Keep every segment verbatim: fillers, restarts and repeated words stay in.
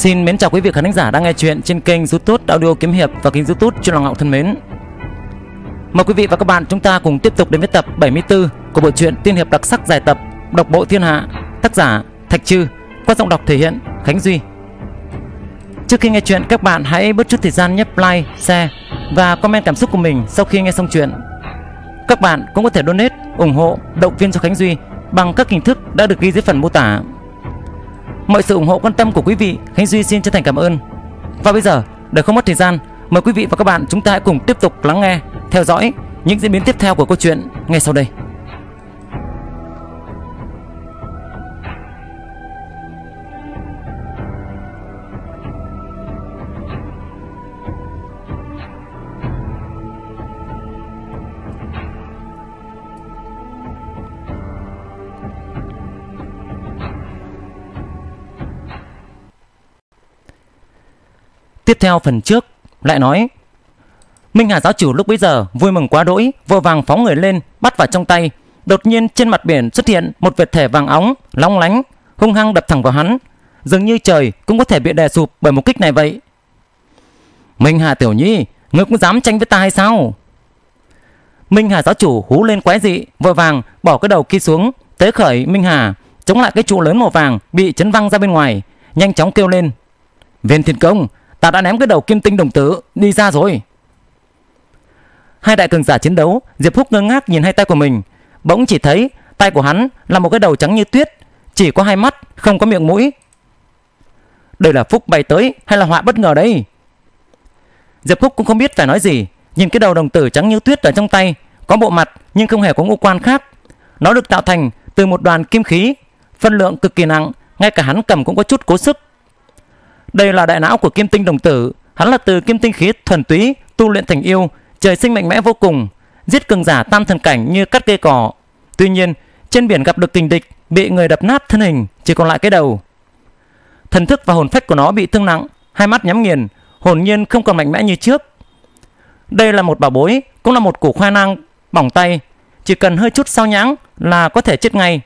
Xin mến chào quý vị khán thính giả đang nghe chuyện trên kênh YouTube Audio Kiếm Hiệp và kênh YouTube Chuyên Lòng Ngạo thân mến. Mời quý vị và các bạn chúng ta cùng tiếp tục đến với tập bảy mươi tư của bộ truyện tiên hiệp đặc sắc dài tập Độc Bộ Thiên Hạ, tác giả Thạch Trư, qua giọng đọc thể hiện Khánh Duy. Trước khi nghe chuyện, các bạn hãy bớt chút thời gian nhấp like, share và comment cảm xúc của mình sau khi nghe xong chuyện. Các bạn cũng có thể donate, ủng hộ, động viên cho Khánh Duy bằng các hình thức đã được ghi dưới phần mô tả. Mọi sự ủng hộ quan tâm của quý vị, Khánh Duy xin chân thành cảm ơn. Và bây giờ, để không mất thời gian, mời quý vị và các bạn chúng ta hãy cùng tiếp tục lắng nghe, theo dõi những diễn biến tiếp theo của câu chuyện ngay sau đây. Tiếp theo phần trước lại nói, Minh Hà giáo chủ lúc bấy giờ vui mừng quá đỗi, vội vàng phóng người lên bắt vào trong tay. Đột nhiên trên mặt biển xuất hiện một vật thể vàng óng long lánh, hung hăng đập thẳng vào hắn, dường như trời cũng có thể bị đè sụp bởi một kích này vậy. Minh Hà tiểu nhi, ngươi cũng dám tranh với ta hay sao? Minh Hà giáo chủ hú lên quái dị, vội vàng bỏ cái đầu kia xuống, tế khởi Minh Hà chống lại cái trụ lớn màu vàng bị chấn văng ra bên ngoài, nhanh chóng kêu lên, Viên Thiên Công, ta đã ném cái đầu Kim Tinh Đồng Tử đi ra rồi. Hai đại cường giả chiến đấu, Diệp Phúc ngơ ngác nhìn hai tay của mình, bỗng chỉ thấy tay của hắn là một cái đầu trắng như tuyết, chỉ có hai mắt, không có miệng mũi. Đây là phúc bay tới hay là họa bất ngờ đây? Diệp Phúc cũng không biết phải nói gì, nhìn cái đầu đồng tử trắng như tuyết ở trong tay, có bộ mặt nhưng không hề có ngũ quan khác. Nó được tạo thành từ một đoàn kim khí, phân lượng cực kỳ nặng, ngay cả hắn cầm cũng có chút cố sức. Đây là đại não của Kim Tinh Đồng Tử, hắn là từ kim tinh khí thuần túy tu luyện thành yêu, trời sinh mạnh mẽ vô cùng, giết cường giả tam thần cảnh như cắt cây cỏ. Tuy nhiên, trên biển gặp được kình địch, bị người đập nát thân hình, chỉ còn lại cái đầu. Thần thức và hồn phách của nó bị thương nặng, hai mắt nhắm nghiền, hồn nhiên không còn mạnh mẽ như trước. Đây là một bảo bối, cũng là một củ khoai lang bỏng tay, chỉ cần hơi chút sao nhãng là có thể chết ngay.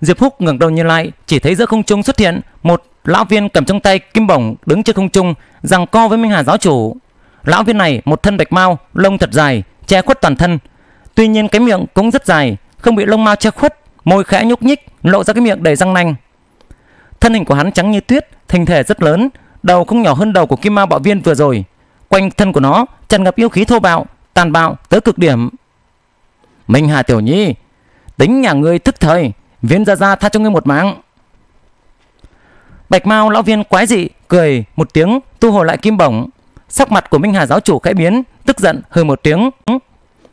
Diệp Phúc ngẩng đầu nhìn lại, chỉ thấy giữa không trung xuất hiện một lão viên cầm trong tay kim bổng, đứng trên không trung giằng co với Minh Hà giáo chủ. Lão viên này một thân bạch mao, lông thật dài che khuất toàn thân, tuy nhiên cái miệng cũng rất dài, không bị lông mao che khuất, môi khẽ nhúc nhích, lộ ra cái miệng đầy răng nanh. Thân hình của hắn trắng như tuyết, hình thể rất lớn, đầu không nhỏ hơn đầu của Kim Mao Bạo Viên vừa rồi. Quanh thân của nó tràn ngập yêu khí thô bạo, tàn bạo tới cực điểm. Minh Hà tiểu nhi, tính nhà ngươi thức thời, Viên gia gia tha cho ngươi một mạng. Bạch mao lão viên quái dị cười một tiếng, tu hồi lại kim bổng. Sắc mặt của Minh Hà giáo chủ khẽ biến, tức giận hừ một tiếng.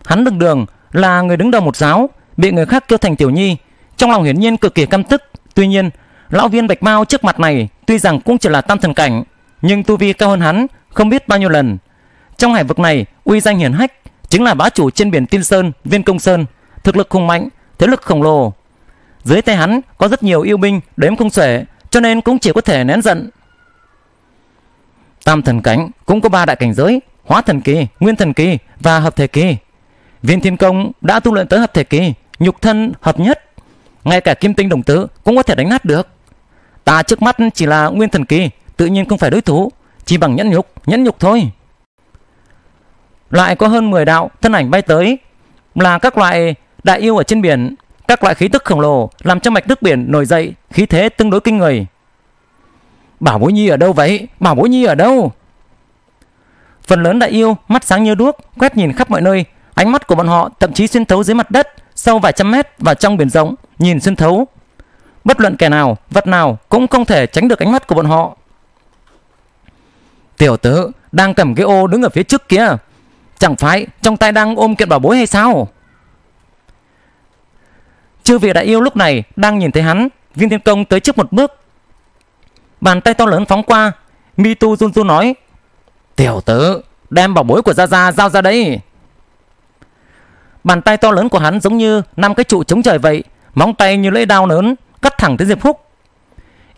Hắn đường đường là người đứng đầu một giáo, bị người khác kêu thành tiểu nhi, trong lòng hiển nhiên cực kỳ căm tức. Tuy nhiên, lão viên bạch mao trước mặt này tuy rằng cũng chỉ là tam thần cảnh, nhưng tu vi cao hơn hắn không biết bao nhiêu lần. Trong hải vực này uy danh hiển hách, chính là bá chủ trên biển Tiên Sơn, Viên Công Sơn, thực lực hùng mạnh, thế lực khổng lồ. Dưới tay hắn có rất nhiều yêu binh đếm không xuể, cho nên cũng chỉ có thể nén giận. Tam thần cảnh cũng có ba đại cảnh giới, hóa thần kỳ, nguyên thần kỳ và hợp thể kỳ. Viên Thiên Công đã tu luyện tới hợp thể kỳ, nhục thân hợp nhất, ngay cả Kim Tinh Đồng Tử cũng có thể đánh nát được. Ta trước mắt chỉ là nguyên thần kỳ, tự nhiên không phải đối thủ, chỉ bằng nhẫn nhục, nhẫn nhục thôi. Lại có hơn mười đạo thân ảnh bay tới, là các loại đại yêu ở trên biển. Các loại khí tức khổng lồ làm cho mạch nước biển nổi dậy, khí thế tương đối kinh người. Bảo Bối Nhi ở đâu vậy? Bảo Bối Nhi ở đâu? Phần lớn đại yêu mắt sáng như đuốc, quét nhìn khắp mọi nơi. Ánh mắt của bọn họ thậm chí xuyên thấu dưới mặt đất, sâu vài trăm mét và trong biển rộng, nhìn xuyên thấu. Bất luận kẻ nào, vật nào cũng không thể tránh được ánh mắt của bọn họ. Tiểu tử đang cầm cái ô đứng ở phía trước kia, chẳng phải trong tay đang ôm kiện bảo bối hay sao? Chư vị đại yêu lúc này đang nhìn thấy hắn. Viên Thiên Công tới trước một bước, bàn tay to lớn phóng qua, mi tu run run nói, tiểu tử đem bảo bối của gia gia giao ra đây. Bàn tay to lớn của hắn giống như năm cái trụ chống trời vậy, móng tay như lưỡi dao lớn cắt thẳng tới Diệp Phúc.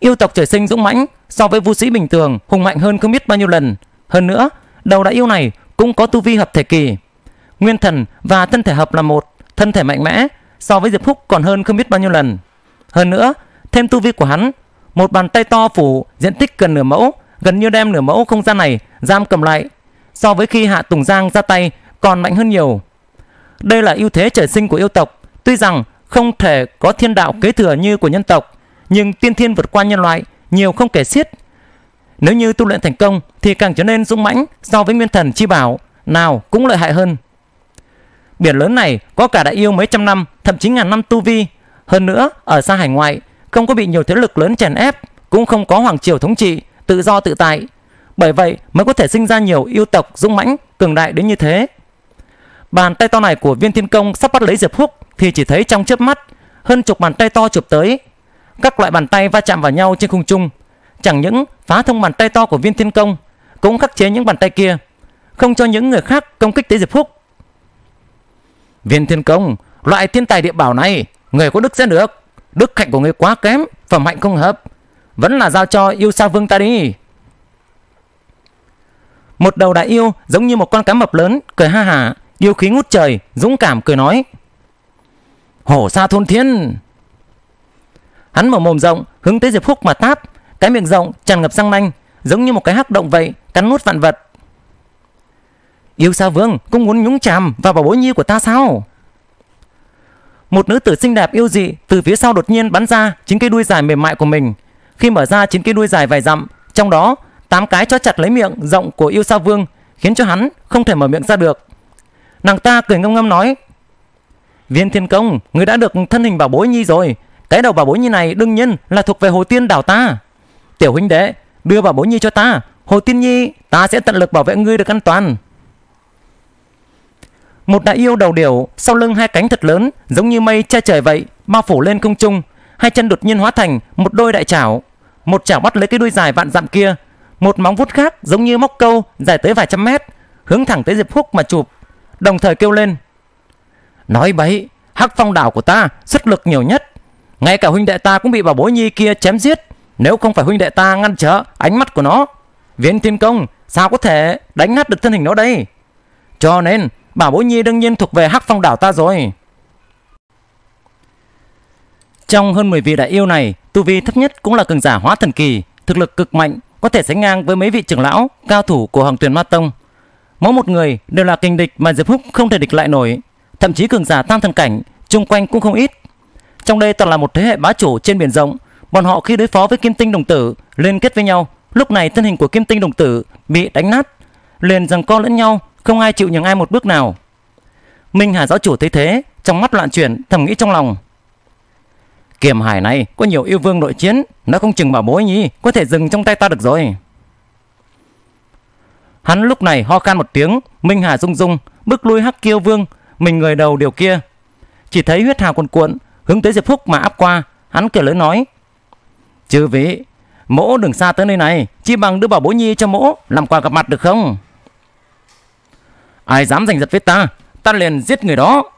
Yêu tộc trời sinh dũng mãnh, so với vũ sĩ bình thường hùng mạnh hơn không biết bao nhiêu lần. Hơn nữa, đầu đại yêu này cũng có tu vi hợp thể kỳ, nguyên thần và thân thể hợp là một, thân thể mạnh mẽ so với Diệp Phúc còn hơn không biết bao nhiêu lần. Hơn nữa, thêm tu vi của hắn, Một bàn tay to phủ diện tích gần nửa mẫu, gần như đem nửa mẫu không gian này giam cầm lại, so với khi Hạ Tùng Giang ra tay còn mạnh hơn nhiều. Đây là ưu thế trời sinh của yêu tộc, tuy rằng không thể có thiên đạo kế thừa như của nhân tộc, nhưng tiên thiên vượt qua nhân loại nhiều không kể xiết. Nếu như tu luyện thành công thì càng trở nên dũng mãnh, so với nguyên thần chi bảo nào cũng lợi hại hơn. Biển lớn này có cả đại yêu mấy trăm năm, thậm chí ngàn năm tu vi. Hơn nữa ở xa hải ngoại, không có bị nhiều thế lực lớn chèn ép, cũng không có hoàng triều thống trị, tự do tự tại. Bởi vậy mới có thể sinh ra nhiều yêu tộc dũng mãnh, cường đại đến như thế. Bàn tay to này của Viên Thiên Công sắp bắt lấy Diệp Phúc thì chỉ thấy trong chớp mắt hơn chục bàn tay to chụp tới. Các loại bàn tay va chạm vào nhau trên không trung, chẳng những phá thông bàn tay to của Viên Thiên Công, cũng khắc chế những bàn tay kia, không cho những người khác công kích tới Diệp Phúc. Viên Thiên Công, loại thiên tài địa bảo này người có đức sẽ được, đức hạnh của người quá kém, phẩm hạnh không hợp, vẫn là giao cho Yêu Sa Vương ta đi. Một đầu đại yêu giống như một con cá mập lớn cười ha hả, yêu khí ngút trời, dũng cảm cười nói: Hổ Sa thôn thiên. Hắn mở mồm rộng hướng tới Diệp Phúc mà táp, cái miệng rộng tràn ngập răng nanh, giống như một cái hắc động vậy, cắn nuốt vạn vật. Yêu Sa Vương cũng muốn nhúng chàm vào bảo bối nhi của ta sao? Một nữ tử xinh đẹp yêu dị từ phía sau đột nhiên bắn ra chín cây đuôi dài mềm mại của mình. Khi mở ra chín cây đuôi dài vài dặm, trong đó tám cái cho chặt lấy miệng rộng của Yêu Sa Vương, khiến cho hắn không thể mở miệng ra được. Nàng ta cười ngâm ngâm nói: Viên Thiên Công, người đã được thân hình bảo bối nhi rồi. Cái đầu bảo bối nhi này đương nhiên là thuộc về Hồ Tiên đảo ta. Tiểu huynh đệ, đưa bảo bối nhi cho ta, Hồ Tiên nhi ta sẽ tận lực bảo vệ ngươi được an toàn. Một đại yêu đầu điểu, sau lưng hai cánh thật lớn, giống như mây che trời vậy, bao phủ lên không trung. Hai chân đột nhiên hóa thành một đôi đại chảo, một chảo bắt lấy cái đuôi dài vạn dặm kia, một móng vuốt khác giống như móc câu dài tới vài trăm mét, hướng thẳng tới Diệp Phúc mà chụp. Đồng thời kêu lên: Nói bậy, Hắc Phong đảo của ta sức lực nhiều nhất, ngay cả huynh đệ ta cũng bị bảo bối nhi kia chém giết. Nếu không phải huynh đệ ta ngăn trở ánh mắt của nó, Viên Thiên Công sao có thể đánh nát được thân hình nó đây? Cho nên bảo bối nhi đương nhiên thuộc về Hắc Phong đảo ta rồi. Trong hơn mười vị đại yêu này, tu vi thấp nhất cũng là cường giả hóa thần kỳ, thực lực cực mạnh, có thể sánh ngang với mấy vị trưởng lão cao thủ của Hoàng Tuyền Ma Tông. Mỗi một người đều là kình địch mà Diệp Phúc không thể địch lại nổi. Thậm chí cường giả tam thần cảnh chung quanh cũng không ít. Trong đây toàn là một thế hệ bá chủ trên biển rộng. Bọn họ khi đối phó với Kim Tinh Đồng Tử liên kết với nhau, lúc này thân hình của Kim Tinh Đồng Tử bị đánh nát, liền giằng co lẫn nhau, không ai chịu nhường ai một bước nào. Minh Hà giáo chủ thấy thế, trong mắt loạn chuyển, thầm nghĩ trong lòng: Kiềm Hải này có nhiều yêu vương nội chiến, nó không chừng bảo bối nhi có thể dừng trong tay ta được rồi. Hắn lúc này ho khan một tiếng, Minh Hà rung rung bước lui Hắc Kiêu Vương mình người đầu điều kia. Chỉ thấy huyết hà cuồn cuộn hướng tới Diệp Phúc mà áp qua. Hắn cười lớn nói: Chư vị, mỗ đường xa tới nơi này, chi bằng đưa bảo bối nhi cho mỗ làm quà gặp mặt được không? Ai dám giành giật với ta, ta liền giết người đó.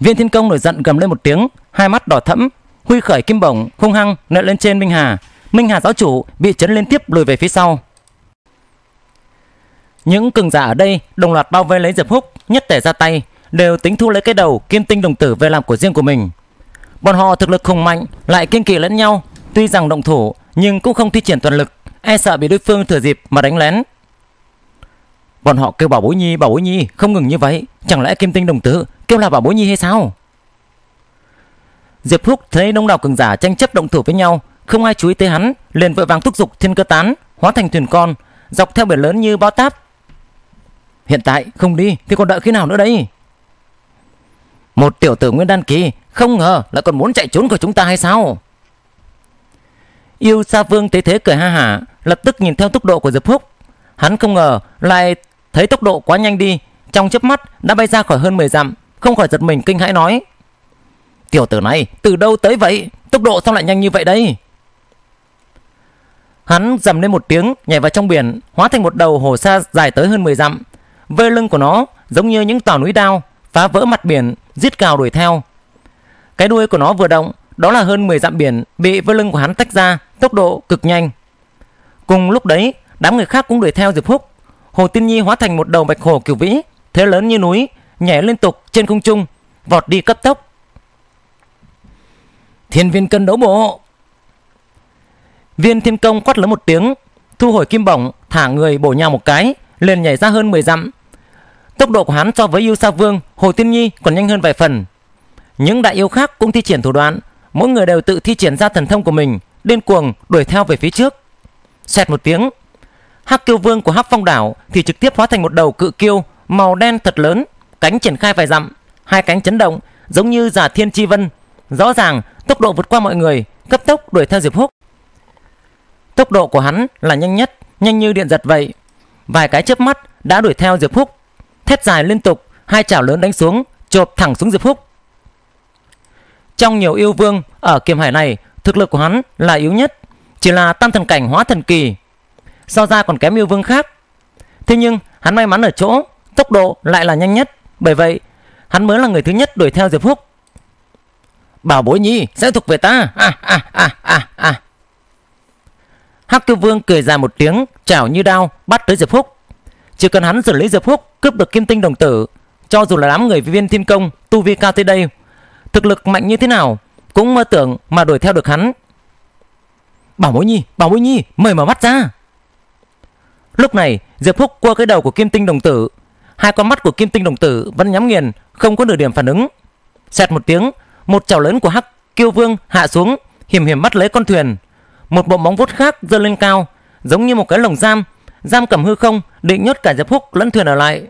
Viên Thiên Công nổi giận gầm lên một tiếng, hai mắt đỏ thẫm, huy khởi kim bổng hung hăng nện lên trên Minh Hà. Minh Hà giáo chủ bị chấn liên tiếp lùi về phía sau. Những cường giả ở đây đồng loạt bao vây lấy Diệp Phúc, nhất tề ra tay, đều tính thu lấy cái đầu Kim Tinh Đồng Tử về làm của riêng của mình. Bọn họ thực lực hùng mạnh, lại kiêng kỵ lẫn nhau, tuy rằng động thủ nhưng cũng không thi triển toàn lực, e sợ bị đối phương thừa dịp mà đánh lén. Bọn họ kêu bảo bối nhi, bảo bối nhi không ngừng như vậy, chẳng lẽ Kim Tinh Đồng Tử kêu là bảo bối nhi hay sao? Diệp Phúc thấy đông đảo cường giả tranh chấp động thủ với nhau, không ai chú ý tới hắn, liền vội vàng thúc giục thiên cơ tán, hóa thành thuyền con, dọc theo biển lớn như bao táp. Hiện tại không đi thì còn đợi khi nào nữa đây? Một tiểu tử nguyên đan kỳ, không ngờ lại còn muốn chạy trốn của chúng ta hay sao? Yêu Sa Vương thấy thế cười ha hả, lập tức nhìn theo tốc độ của Diệp Phúc. Hắn không ngờ lại thấy tốc độ quá nhanh đi, trong chớp mắt đã bay ra khỏi hơn mười dặm, không khỏi giật mình kinh hãi nói: Tiểu tử này từ đâu tới vậy? Tốc độ sao lại nhanh như vậy đây? Hắn dầm lên một tiếng, nhảy vào trong biển, hóa thành một đầu hổ sa dài tới hơn mười dặm. Vây lưng của nó giống như những tàu núi đao, phá vỡ mặt biển, rít cào đuổi theo. Cái đuôi của nó vừa động, đó là hơn mười dặm biển bị vây lưng của hắn tách ra, tốc độ cực nhanh. Cùng lúc đấy, đám người khác cũng đuổi theo Diệp Phúc. Hồ Tinh Nhi hóa thành một đầu bạch hổ cửu vĩ, thế lớn như núi, nhảy liên tục trên không trung, vọt đi cấp tốc. Thiên viên cân đấu bộ. Viên Thiên Công quát lớn một tiếng, thu hồi kim bổng, thả người bổ nhào một cái, liền nhảy ra hơn mười dặm. Tốc độ của hắn so với Yêu Sa Vương, Hồ Tinh Nhi còn nhanh hơn vài phần. Những đại yêu khác cũng thi triển thủ đoạn, mỗi người đều tự thi triển ra thần thông của mình, điên cuồng đuổi theo về phía trước. Xoẹt một tiếng, Hắc Kiêu Vương của Hắc Phong Đảo thì trực tiếp hóa thành một đầu cự kiêu màu đen thật lớn, cánh triển khai vài dặm, hai cánh chấn động giống như giả thiên chi vân, rõ ràng tốc độ vượt qua mọi người, cấp tốc đuổi theo Diệp Phúc. Tốc độ của hắn là nhanh nhất, nhanh như điện giật vậy, vài cái chớp mắt đã đuổi theo Diệp Phúc. Thét dài liên tục, hai chảo lớn đánh xuống, chộp thẳng xuống Diệp Phúc. Trong nhiều yêu vương ở Kiềm Hải này, thực lực của hắn là yếu nhất, chỉ là tam thần cảnh hóa thần kỳ, so ra còn kém yêu vương khác. Thế nhưng hắn may mắn ở chỗ tốc độ lại là nhanh nhất, bởi vậy hắn mới là người thứ nhất đuổi theo Diệp Phúc. Bảo bối nhi sẽ thuộc về ta. À, à, à, à, à. Hắc Kiêu Vương cười dài một tiếng, chảo như đao bắt tới Diệp Phúc. Chỉ cần hắn xử lý Diệp Phúc, cướp được Kim Tinh Đồng Tử, cho dù là đám người Viên Thiên Công tu vi cao tới đây, thực lực mạnh như thế nào cũng mơ tưởng mà đuổi theo được hắn. Bảo bối nhi, bảo bối nhi, mời mở mắt ra. Lúc này Diệp Phúc qua cái đầu của Kim Tinh Đồng Tử, hai con mắt của Kim Tinh Đồng Tử vẫn nhắm nghiền, không có nửa điểm phản ứng. Xẹt một tiếng, một chảo lớn của Hắc Kiêu Vương hạ xuống, hiểm hiểm bắt lấy con thuyền. Một bộ móng vuốt khác giơ lên cao, giống như một cái lồng giam, giam cầm hư không, định nhốt cả Diệp Phúc lẫn thuyền ở lại.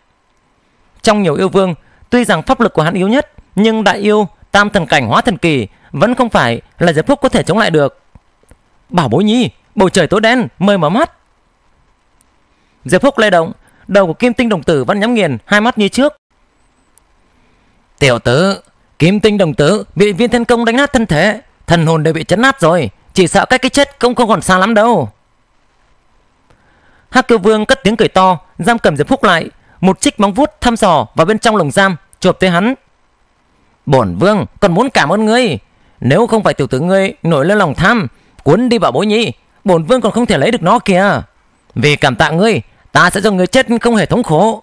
Trong nhiều yêu vương, tuy rằng pháp lực của hắn yếu nhất, nhưng đại yêu tam thần cảnh hóa thần kỳ vẫn không phải là Diệp Phúc có thể chống lại được. Bảo bối nhi, bầu trời tối đen, mời mở mắt. Diệp Phúc lay động, đầu của Kim Tinh Đồng Tử vẫn nhắm nghiền, hai mắt như trước. Tiểu tử, Kim Tinh Đồng Tử bị Viên Thiên Công đánh nát thân thể, thần hồn đều bị chấn nát rồi, chỉ sợ cách cái chết cũng không còn xa lắm đâu. Hắc Kiêu Vương cất tiếng cười to, giam cầm Diệp Phúc lại, một trích móng vuốt thăm dò vào bên trong lồng giam, chộp tới hắn. Bổn vương còn muốn cảm ơn ngươi, nếu không phải tiểu tử ngươi nổi lên lòng tham, cuốn đi bảo bối nhi, bổn vương còn không thể lấy được nó kìa. Vì cảm tạ ngươi, ta sẽ cho ngươi chết không hề thống khổ.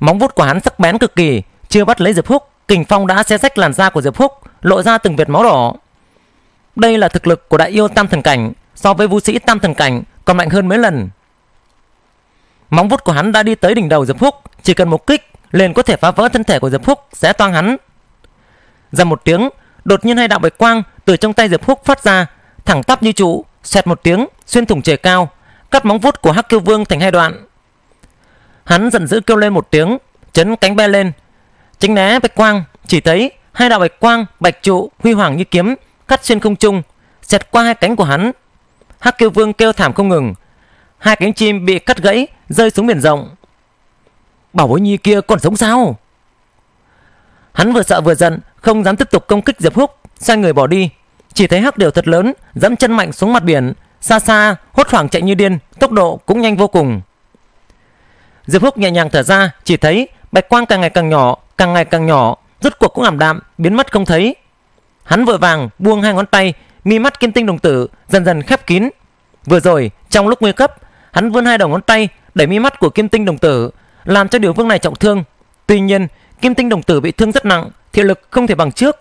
Móng vuốt của hắn sắc bén cực kỳ, chưa bắt lấy Diệp Phúc, kình phong đã xé rách làn da của Diệp Phúc, lộ ra từng vệt máu đỏ. Đây là thực lực của đại yêu tam thần cảnh, so với vũ sĩ tam thần cảnh còn mạnh hơn mấy lần. Móng vuốt của hắn đã đi tới đỉnh đầu Diệp Phúc, chỉ cần một kích liền có thể phá vỡ thân thể của Diệp Phúc, sẽ toang hắn. Dầm một tiếng, đột nhiên hai đạo bạch quang từ trong tay Diệp Phúc phát ra, thẳng tắp như trụ, xoẹt một tiếng, xuyên thủng trời cao, cắt móng vuốt của Hắc Kiêu Vương thành hai đoạn. Hắn giận dữ kêu lên một tiếng, chấn cánh bay lên, tránh né bạch quang, chỉ thấy hai đạo bạch quang, bạch trụ huy hoàng như kiếm, cắt xuyên không trung, xẹt qua hai cánh của hắn. Hắc Kiêu Vương kêu thảm không ngừng, hai cánh chim bị cắt gãy, rơi xuống biển rộng. Bảo bối nhi kia còn sống sao? Hắn vừa sợ vừa giận, không dám tiếp tục công kích Diệp Phúc, xoay người bỏ đi. Chỉ thấy hắc điểu thật lớn dẫm chân mạnh xuống mặt biển, xa xa hốt hoảng chạy như điên, tốc độ cũng nhanh vô cùng. Diệp Phúc nhẹ nhàng thở ra, chỉ thấy bạch quang càng ngày càng nhỏ, càng ngày càng nhỏ, rốt cuộc cũng ảm đạm, biến mất không thấy. Hắn vội vàng buông hai ngón tay, mi mắt Kim Tinh Đồng Tử dần dần khép kín. Vừa rồi trong lúc nguy cấp, hắn vươn hai đầu ngón tay đẩy mi mắt của Kim Tinh Đồng Tử, làm cho điều vương này trọng thương. Tuy nhiên Kim Tinh Đồng Tử bị thương rất nặng, thị lực không thể bằng trước,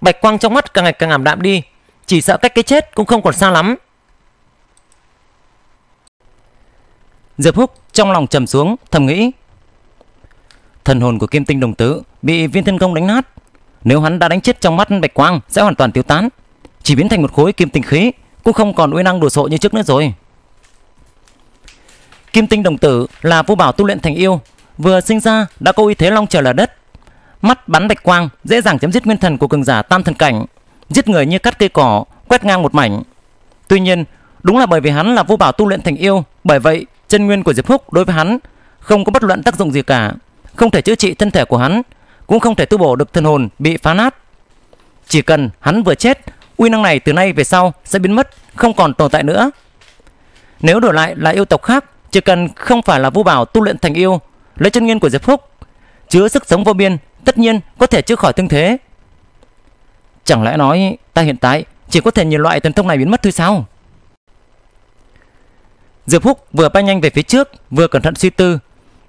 bạch quang trong mắt càng ngày càng ảm đạm đi, chỉ sợ cách cái chết cũng không còn xa lắm. Diệp Phúc trong lòng trầm xuống, thầm nghĩ: thần hồn của Kim Tinh Đồng Tử bị Viên Thiên Công đánh nát, nếu hắn đã đánh chết trong mắt bạch quang sẽ hoàn toàn tiêu tán, chỉ biến thành một khối kim tinh khí, cũng không còn uy năng đồ sộ như trước nữa rồi. Kim Tinh Đồng Tử là vô bảo tu luyện thành yêu, vừa sinh ra đã có uy thế long trời lở đất, mắt bắn bạch quang dễ dàng chém giết nguyên thần của cường giả tam thần cảnh, giết người như cắt cây cỏ, quét ngang một mảnh. Tuy nhiên đúng là bởi vì hắn là vô bảo tu luyện thành yêu, bởi vậy chân nguyên của Diệp Phúc đối với hắn không có bất luận tác dụng gì cả, không thể chữa trị thân thể của hắn, cũng không thể tu bổ được thần hồn bị phá nát. Chỉ cần hắn vừa chết, uy năng này từ nay về sau sẽ biến mất, không còn tồn tại nữa. Nếu đổi lại là yêu tộc khác, chỉ cần không phải là vô bảo tu luyện thành yêu, lấy chân nguyên của Diệp Phúc chứa sức sống vô biên, tất nhiên có thể chữa khỏi thương thế. Chẳng lẽ nói ta hiện tại chỉ có thể nhìn loại thần thông này biến mất thôi sao? Diệp Phúc vừa bay nhanh về phía trước, vừa cẩn thận suy tư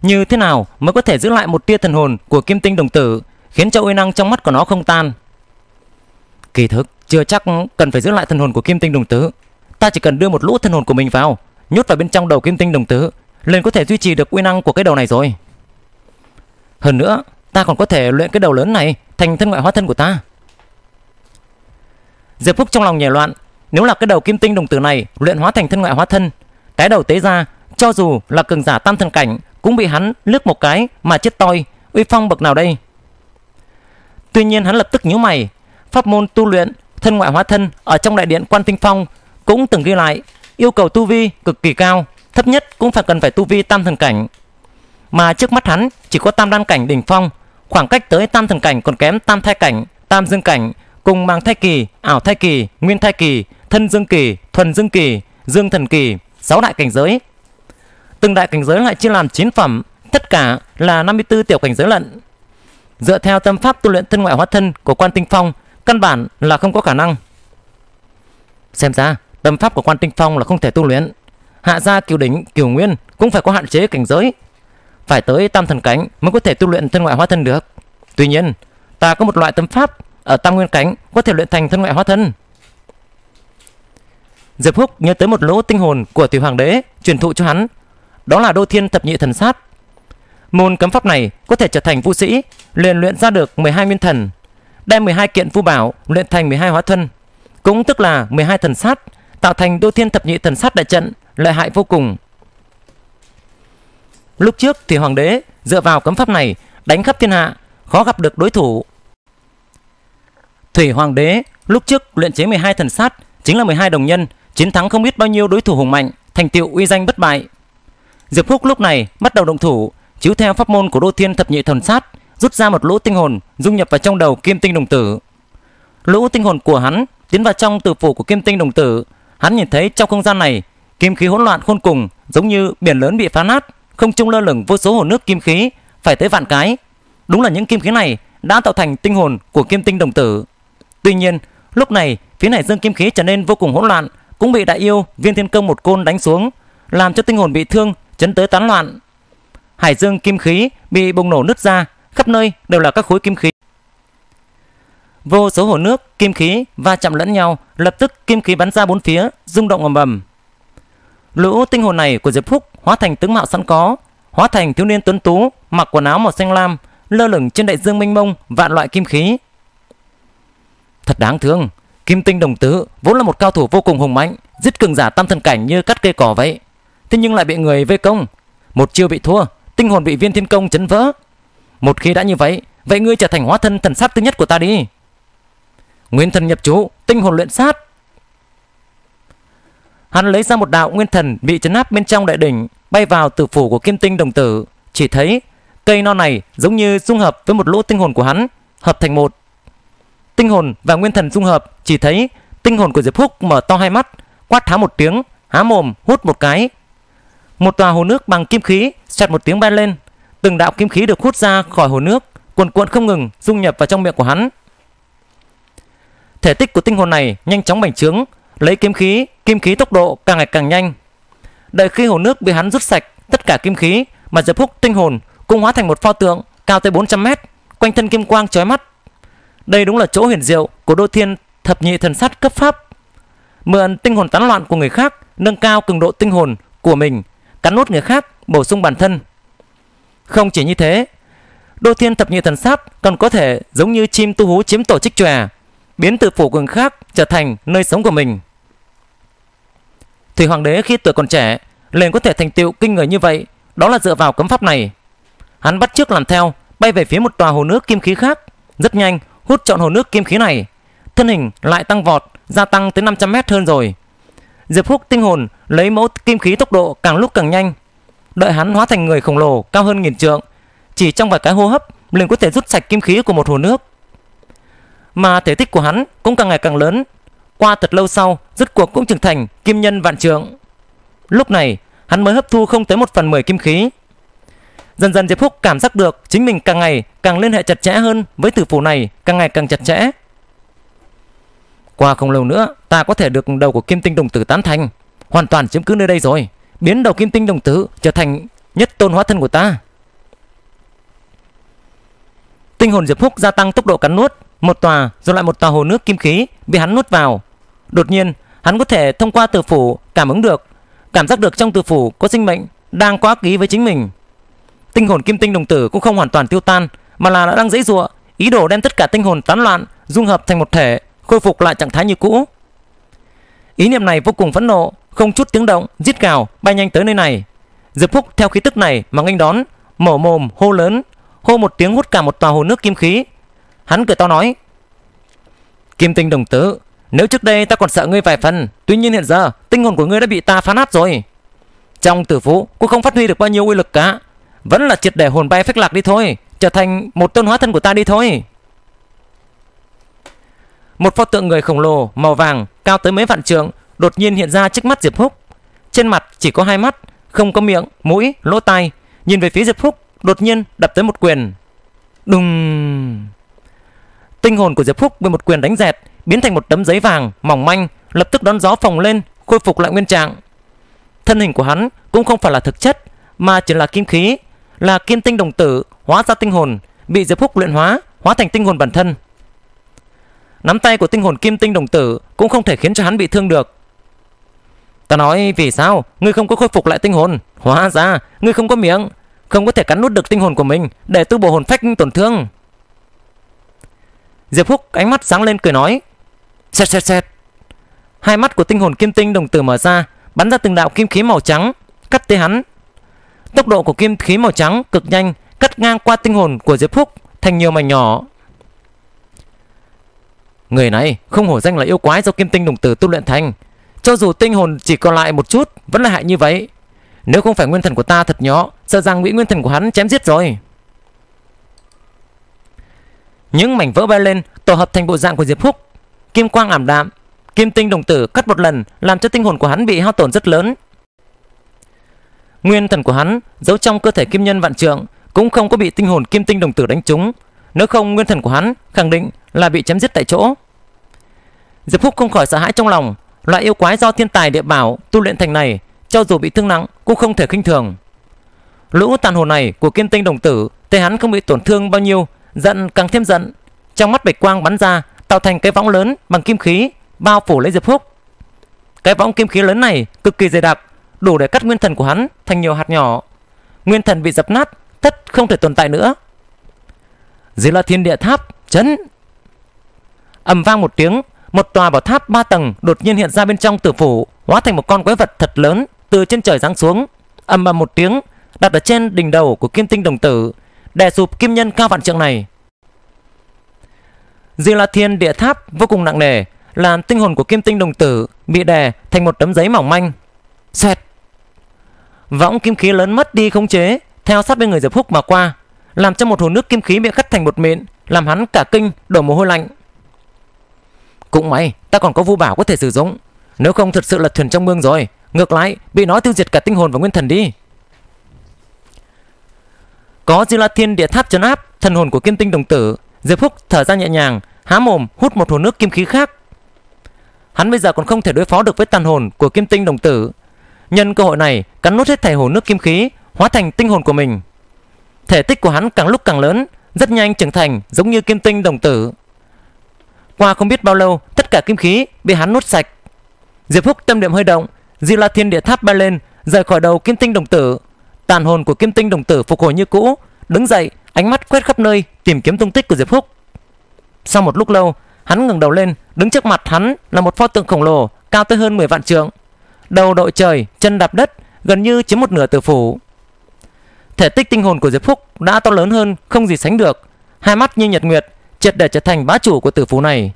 như thế nào mới có thể giữ lại một tia thần hồn của Kim Tinh Đồng Tử, khiến cho uy năng trong mắt của nó không tan. Kỳ thực chưa chắc cần phải giữ lại thần hồn của Kim Tinh Đồng Tử. Ta chỉ cần đưa một lũ thần hồn của mình vào, nhốt vào bên trong đầu Kim Tinh Đồng Tử, liền có thể duy trì được uy năng của cái đầu này rồi. Hơn nữa, ta còn có thể luyện cái đầu lớn này thành thân ngoại hóa thân của ta. Diệp Phúc trong lòng nhảy loạn, nếu là cái đầu Kim Tinh Đồng Tử này luyện hóa thành thân ngoại hóa thân, cái đầu tế ra, cho dù là cường giả tam thần cảnh cũng bị hắn lướt một cái mà chết toi, uy phong bậc nào đây. Tuy nhiên hắn lập tức nhíu mày, pháp môn tu luyện thân ngoại hóa thân ở trong đại điện Quan Tinh Phong cũng từng ghi lại, yêu cầu tu vi cực kỳ cao, thấp nhất cũng phải cần phải tu vi tam thần cảnh. Mà trước mắt hắn chỉ có tam đan cảnh đỉnh phong, khoảng cách tới tam thần cảnh còn kém tam thai cảnh, tam dương cảnh, cùng mang thai kỳ, ảo thai kỳ, nguyên thai kỳ, thân dương kỳ, thuần dương kỳ, dương thần kỳ, sáu đại cảnh giới. Từng đại cảnh giới lại chia làm chín phẩm, tất cả là năm mươi tư tiểu cảnh giới lận. Dựa theo tâm pháp tu luyện thân ngoại hóa thân của Quan Tinh Phong, căn bản là không có khả năng. Xem ra tâm pháp của Quan Tinh Phong là không thể tu luyện. Hạ gia kiều đỉnh, kiều nguyên cũng phải có hạn chế cảnh giới, phải tới tam thần cảnh mới có thể tu luyện thân ngoại hóa thân được. Tuy nhiên, ta có một loại tâm pháp ở tam nguyên cảnh có thể luyện thành thân ngoại hóa thân. Diệp Phúc nhớ tới một lỗ tinh hồn của Tiểu Hoàng Đế truyền thụ cho hắn, đó là Đô Thiên Thập Nhị Thần Sát. Môn cấm pháp này có thể trở thành vũ sĩ, liền luyện ra được mười hai nguyên thần, đem mười hai kiện vũ bảo luyện thành mười hai hóa thân, cũng tức là mười hai thần sát, tạo thành Đô Thiên Thập Nhị Thần Sát đại trận, lợi hại vô cùng. Lúc trước thì Hoàng Đế dựa vào cấm pháp này đánh khắp thiên hạ, khó gặp được đối thủ. Thủy Hoàng Đế lúc trước luyện chế mười hai thần sát chính là mười hai đồng nhân, chiến thắng không biết bao nhiêu đối thủ hùng mạnh, thành tựu uy danh bất bại. Diệp Phúc lúc này bắt đầu động thủ, chiếu theo pháp môn của Đô Thiên Thập Nhị Thần Sát, rút ra một lỗ tinh hồn dung nhập vào trong đầu Kim Tinh Đồng Tử. Lỗ tinh hồn của hắn tiến vào trong tử phủ của Kim Tinh Đồng Tử, hắn nhìn thấy trong không gian này kim khí hỗn loạn khôn cùng, giống như biển lớn bị phá nát, không trung lơ lửng vô số hồ nước kim khí, phải tới vạn cái. Đúng là những kim khí này đã tạo thành tinh hồn của Kim Tinh Đồng Tử. Tuy nhiên, lúc này phía này dương kim khí trở nên vô cùng hỗn loạn, cũng bị đại yêu Viên Thiên Công một côn đánh xuống, làm cho tinh hồn bị thương, chấn tới tán loạn. Hải dương kim khí bị bùng nổ nứt ra, khắp nơi đều là các khối kim khí. Vô số hồ nước kim khí va chạm lẫn nhau, lập tức kim khí bắn ra bốn phía, rung động ầm ầm. Lũ tinh hồn này của Diệp Phúc hóa thành tướng mạo sẵn có, hóa thành thiếu niên tuấn tú, mặc quần áo màu xanh lam, lơ lửng trên đại dương mênh mông vạn loại kim khí. Thật đáng thương, Kim Tinh Đồng Tử vốn là một cao thủ vô cùng hùng mạnh, giết cường giả tam thần cảnh như cắt cây cỏ vậy, thế nhưng lại bị người vây công, một chiêu bị thua, tinh hồn bị Viên Thiên Công chấn vỡ. Một khi đã như vậy, vậy ngươi trở thành hóa thân thần sát thứ nhất của ta đi. Nguyên thần nhập chú, tinh hồn luyện sát. Hắn lấy ra một đạo nguyên thần bị chấn áp bên trong đại đỉnh, bay vào tử phủ của Kim Tinh Đồng Tử. Chỉ thấy cây non này giống như dung hợp với một lỗ tinh hồn của hắn, hợp thành một. Tinh hồn và nguyên thần dung hợp, chỉ thấy tinh hồn của Diệp Phúc mở to hai mắt, quát tháo một tiếng, há mồm hút một cái. Một tòa hồ nước bằng kim khí xoẹt một tiếng bay lên, từng đạo kim khí được hút ra khỏi hồ nước, cuồn cuộn không ngừng dung nhập vào trong miệng của hắn. Thể tích của tinh hồn này nhanh chóng bành trướng, lấy kiếm khí, kim khí tốc độ càng ngày càng nhanh. Đợi khi hồ nước bị hắn rút sạch tất cả kim khí, mà Diệp Phúc tinh hồn cũng hóa thành một pho tượng cao tới bốn trăm mét, quanh thân kim quang chói mắt. Đây đúng là chỗ huyền diệu của Đô Thiên Thập Nhị Thần Sát cấp pháp. Mượn tinh hồn tán loạn của người khác, nâng cao cường độ tinh hồn của mình, cắn nuốt người khác, bổ sung bản thân. Không chỉ như thế, Đô Thiên Thập Nhị Thần Sát còn có thể giống như chim tu hú chiếm tổ chích chòe, biến từ phủ cường khác trở thành nơi sống của mình. Thủy Hoàng Đế khi tuổi còn trẻ liền có thể thành tựu kinh người như vậy, đó là dựa vào cấm pháp này. Hắn bắt chước làm theo, bay về phía một tòa hồ nước kim khí khác, rất nhanh hút trọn hồ nước kim khí này, thân hình lại tăng vọt, gia tăng tới năm trăm mét hơn rồi. Diệp Phúc tinh hồn lấy mẫu kim khí tốc độ càng lúc càng nhanh, đợi hắn hóa thành người khổng lồ cao hơn nghìn trượng, chỉ trong vài cái hô hấp liền có thể rút sạch kim khí của một hồ nước. Mà thể tích của hắn cũng càng ngày càng lớn, qua thật lâu sau rốt cuộc cũng trưởng thành kim nhân vạn trượng. Lúc này hắn mới hấp thu không tới một phần mười kim khí. Dần dần Diệp Phúc cảm giác được chính mình càng ngày càng liên hệ chặt chẽ hơn với tử phủ này, càng ngày càng chặt chẽ. Qua không lâu nữa, ta có thể được đầu của Kim Tinh Đồng Tử tán thành, hoàn toàn chiếm cứ nơi đây rồi, biến đầu Kim Tinh Đồng Tử trở thành nhất tôn hóa thân của ta. Tinh hồn Diệp Phúc gia tăng tốc độ cắn nuốt, một tòa rồi lại một tòa hồ nước kim khí bị hắn nuốt vào. Đột nhiên hắn có thể thông qua tử phủ cảm ứng được, cảm giác được trong tử phủ có sinh mệnh đang quá ký với chính mình. Tinh hồn Kim Tinh Đồng Tử cũng không hoàn toàn tiêu tan, mà là đã đang dãy giụa, ý đồ đem tất cả tinh hồn tán loạn dung hợp thành một thể, khôi phục lại trạng thái như cũ. Ý niệm này vô cùng phẫn nộ, không chút tiếng động, giết gào bay nhanh tới nơi này. Diệp Phúc theo khí tức này mà nghênh đón, mở mồm hô lớn, hô một tiếng hút cả một tòa hồ nước kim khí. Hắn cười to nói: Kim Tinh Đồng Tử, nếu trước đây ta còn sợ ngươi vài phần, tuy nhiên hiện giờ tinh hồn của ngươi đã bị ta phá nát rồi. Trong tử phủ cũng không phát huy được bao nhiêu uy lực cả, vẫn là triệt để hồn bay phách lạc đi thôi, trở thành một tôn hóa thân của ta đi thôi. Một pho tượng người khổng lồ màu vàng cao tới mấy vạn trượng đột nhiên hiện ra trước mắt Diệp Phúc. Trên mặt chỉ có hai mắt, không có miệng, mũi, lỗ tai, nhìn về phía Diệp Phúc, đột nhiên đập tới một quyền. Đùng! Tinh hồn của Diệp Phúc bị một quyền đánh dẹt, biến thành một tấm giấy vàng mỏng manh, lập tức đón gió phồng lên, khôi phục lại nguyên trạng. Thân hình của hắn cũng không phải là thực chất, mà chỉ là kim khí, là Kim Tinh Đồng Tử hóa ra tinh hồn, bị Diệp Phúc luyện hóa, hóa thành tinh hồn bản thân. Nắm tay của tinh hồn Kim Tinh Đồng Tử cũng không thể khiến cho hắn bị thương được. Ta nói vì sao ngươi không có khôi phục lại tinh hồn? Hóa ra ngươi không có miệng, không có thể cắn nuốt được tinh hồn của mình để tu bổ hồn phách tổn thương. Diệp Phúc ánh mắt sáng lên cười nói. Xẹt xẹt xẹt. Hai mắt của tinh hồn Kim Tinh Đồng Tử mở ra, bắn ra từng đạo kim khí màu trắng cắt tới hắn. Tốc độ của kim khí màu trắng cực nhanh, cắt ngang qua tinh hồn của Diệp Phúc thành nhiều mảnh nhỏ. Người này không hổ danh là yêu quái do Kim Tinh Đồng Tử tu luyện thành, cho dù tinh hồn chỉ còn lại một chút vẫn là hại như vậy. Nếu không phải nguyên thần của ta thật nhỏ, sợ rằng bị nguyên thần của hắn chém giết rồi. Những mảnh vỡ bay lên tổ hợp thành bộ dạng của Diệp Phúc. Kim quang ảm đạm, Kim Tinh Đồng Tử cắt một lần làm cho tinh hồn của hắn bị hao tổn rất lớn. Nguyên thần của hắn giấu trong cơ thể kim nhân vạn trượng cũng không có bị tinh hồn Kim Tinh Đồng Tử đánh trúng, nếu không nguyên thần của hắn khẳng định là bị chém giết tại chỗ. Diệp Phúc không khỏi sợ hãi trong lòng, loại yêu quái do thiên tài địa bảo tu luyện thành này, cho dù bị thương nặng cũng không thể khinh thường. Lũ tàn hồn này của Kim Tinh Đồng Tử thế hắn không bị tổn thương bao nhiêu, giận càng thêm giận, trong mắt bạch quang bắn ra tạo thành cái võng lớn bằng kim khí bao phủ lấy Diệp Phúc. Cái võng kim khí lớn này cực kỳ dày đặc, đủ để cắt nguyên thần của hắn thành nhiều hạt nhỏ. Nguyên thần bị dập nát, tất không thể tồn tại nữa. Di La Thiên Địa Tháp chấn. Ầm vang một tiếng, một tòa bảo tháp ba tầng đột nhiên hiện ra bên trong tử phủ, hóa thành một con quái vật thật lớn từ trên trời giáng xuống. Ầm ầm một tiếng, đặt ở trên đỉnh đầu của Kim Tinh Đồng Tử, đè sụp kim nhân cao vạn trượng này. Di La Thiên Địa Tháp vô cùng nặng nề, làm tinh hồn của Kim Tinh Đồng Tử bị đè thành một tấm giấy mỏng manh. Xẹt. Võng kim khí lớn mất đi khống chế, theo sát bên người Diệp Phúc mà qua, làm cho một hồ nước kim khí bị cắt thành một mịn, làm hắn cả kinh đổ mồ hôi lạnh. Cũng may ta còn có vũ bảo có thể sử dụng, nếu không thật sự là thuyền trong mương rồi, ngược lại bị nó tiêu diệt cả tinh hồn và nguyên thần đi. Có Di La Thiên Địa Tháp trấn áp thần hồn của Kim Tinh Đồng Tử, Diệp Phúc thở ra nhẹ nhàng, há mồm hút một hồ nước kim khí khác. Hắn bây giờ còn không thể đối phó được với tàn hồn của Kim Tinh Đồng Tử, nhân cơ hội này cắn nuốt hết thảy hồ nước kim khí, hóa thành tinh hồn của mình. Thể tích của hắn càng lúc càng lớn, rất nhanh trưởng thành giống như Kim Tinh Đồng Tử. Qua không biết bao lâu, tất cả kim khí bị hắn nuốt sạch. Diệp Phúc tâm niệm hơi động, Di La Thiên Địa Tháp bay lên, rời khỏi đầu Kim Tinh Đồng Tử. Tàn hồn của Kim Tinh Đồng Tử phục hồi như cũ, đứng dậy, ánh mắt quét khắp nơi tìm kiếm tung tích của Diệp Phúc. Sau một lúc lâu, hắn ngẩng đầu lên, đứng trước mặt hắn là một pho tượng khổng lồ cao tới hơn mười vạn trượng, đầu đội trời, chân đạp đất, gần như chiếm một nửa tử phủ. Thể tích tinh hồn của Diệp Phúc đã to lớn hơn không gì sánh được, hai mắt như nhật nguyệt, triệt để trở thành bá chủ của tử phủ này.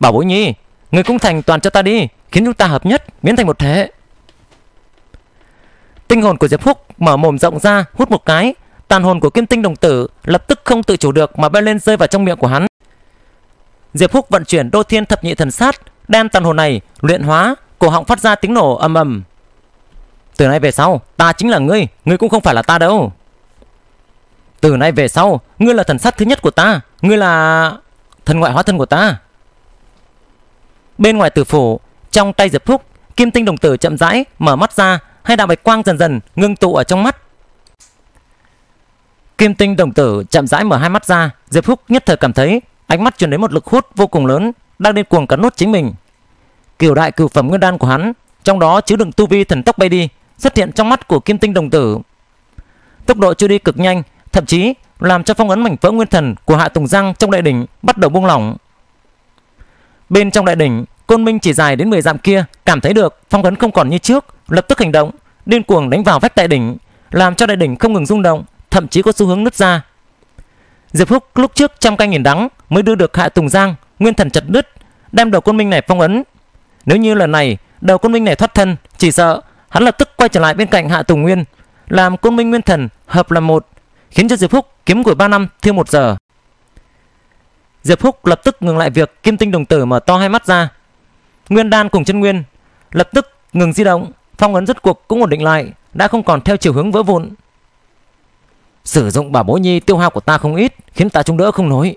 Bảo Bối Nhi, người cũng thành toàn cho ta đi, khiến chúng ta hợp nhất biến thành một thể. Tinh hồn của Diệp Phúc mở mồm rộng ra hút một cái, tàn hồn của Kim Tinh Đồng Tử lập tức không tự chủ được mà bay lên rơi vào trong miệng của hắn. Diệp Phúc vận chuyển Đô Thiên Thập Nhị Thần Sát, đem tàn hồn này luyện hóa, cổ họng phát ra tiếng nổ ầm ầm. Từ nay về sau, ta chính là ngươi, ngươi cũng không phải là ta đâu. Từ nay về sau, ngươi là thần sát thứ nhất của ta, ngươi là thần ngoại hóa thân của ta. Bên ngoài tử phủ, trong tay Diệp Phúc, Kim Tinh Đồng Tử chậm rãi mở mắt ra, hai đạo bạch quang dần dần ngưng tụ ở trong mắt. Kim Tinh Đồng Tử chậm rãi mở hai mắt ra, Diệp Phúc nhất thời cảm thấy Ánh mắt truyền đến một lực hút vô cùng lớn, đang điên cuồng cắn nuốt chính mình. Cửu đại cửu phẩm nguyên đan của hắn, trong đó chứa đựng tu vi thần tốc bay đi, xuất hiện trong mắt của Kim Tinh Đồng Tử. Tốc độ trôi đi cực nhanh, thậm chí làm cho phong ấn mảnh vỡ nguyên thần của Hạ Tùng Giang trong đại đỉnh bắt đầu buông lỏng. Bên trong đại đỉnh, Côn Minh chỉ dài đến mười dặm kia cảm thấy được phong ấn không còn như trước, lập tức hành động, điên cuồng đánh vào vách đại đỉnh, làm cho đại đỉnh không ngừng rung động, thậm chí có xu hướng nứt ra. Diệp Phúc lúc trước trăm canh nghìn đắng mới đưa được Hạ Tùng Giang nguyên thần chật đứt, đem đầu Côn Minh này phong ấn. Nếu như lần này đầu Côn Minh này thoát thân, chỉ sợ hắn lập tức quay trở lại bên cạnh Hạ Tùng Nguyên, làm Côn Minh nguyên thần hợp làm một, khiến cho Diệp Phúc kiếm của ba năm thiêu một giờ. Diệp Phúc lập tức ngừng lại việc Kim Tinh Đồng Tử mở to hai mắt ra. Nguyên đan cùng chân nguyên lập tức ngừng di động, phong ấn rốt cuộc cũng ổn định lại, đã không còn theo chiều hướng vỡ vụn. Sử dụng bảo bối nhi tiêu hao của ta không ít, khiến ta chống đỡ không nổi.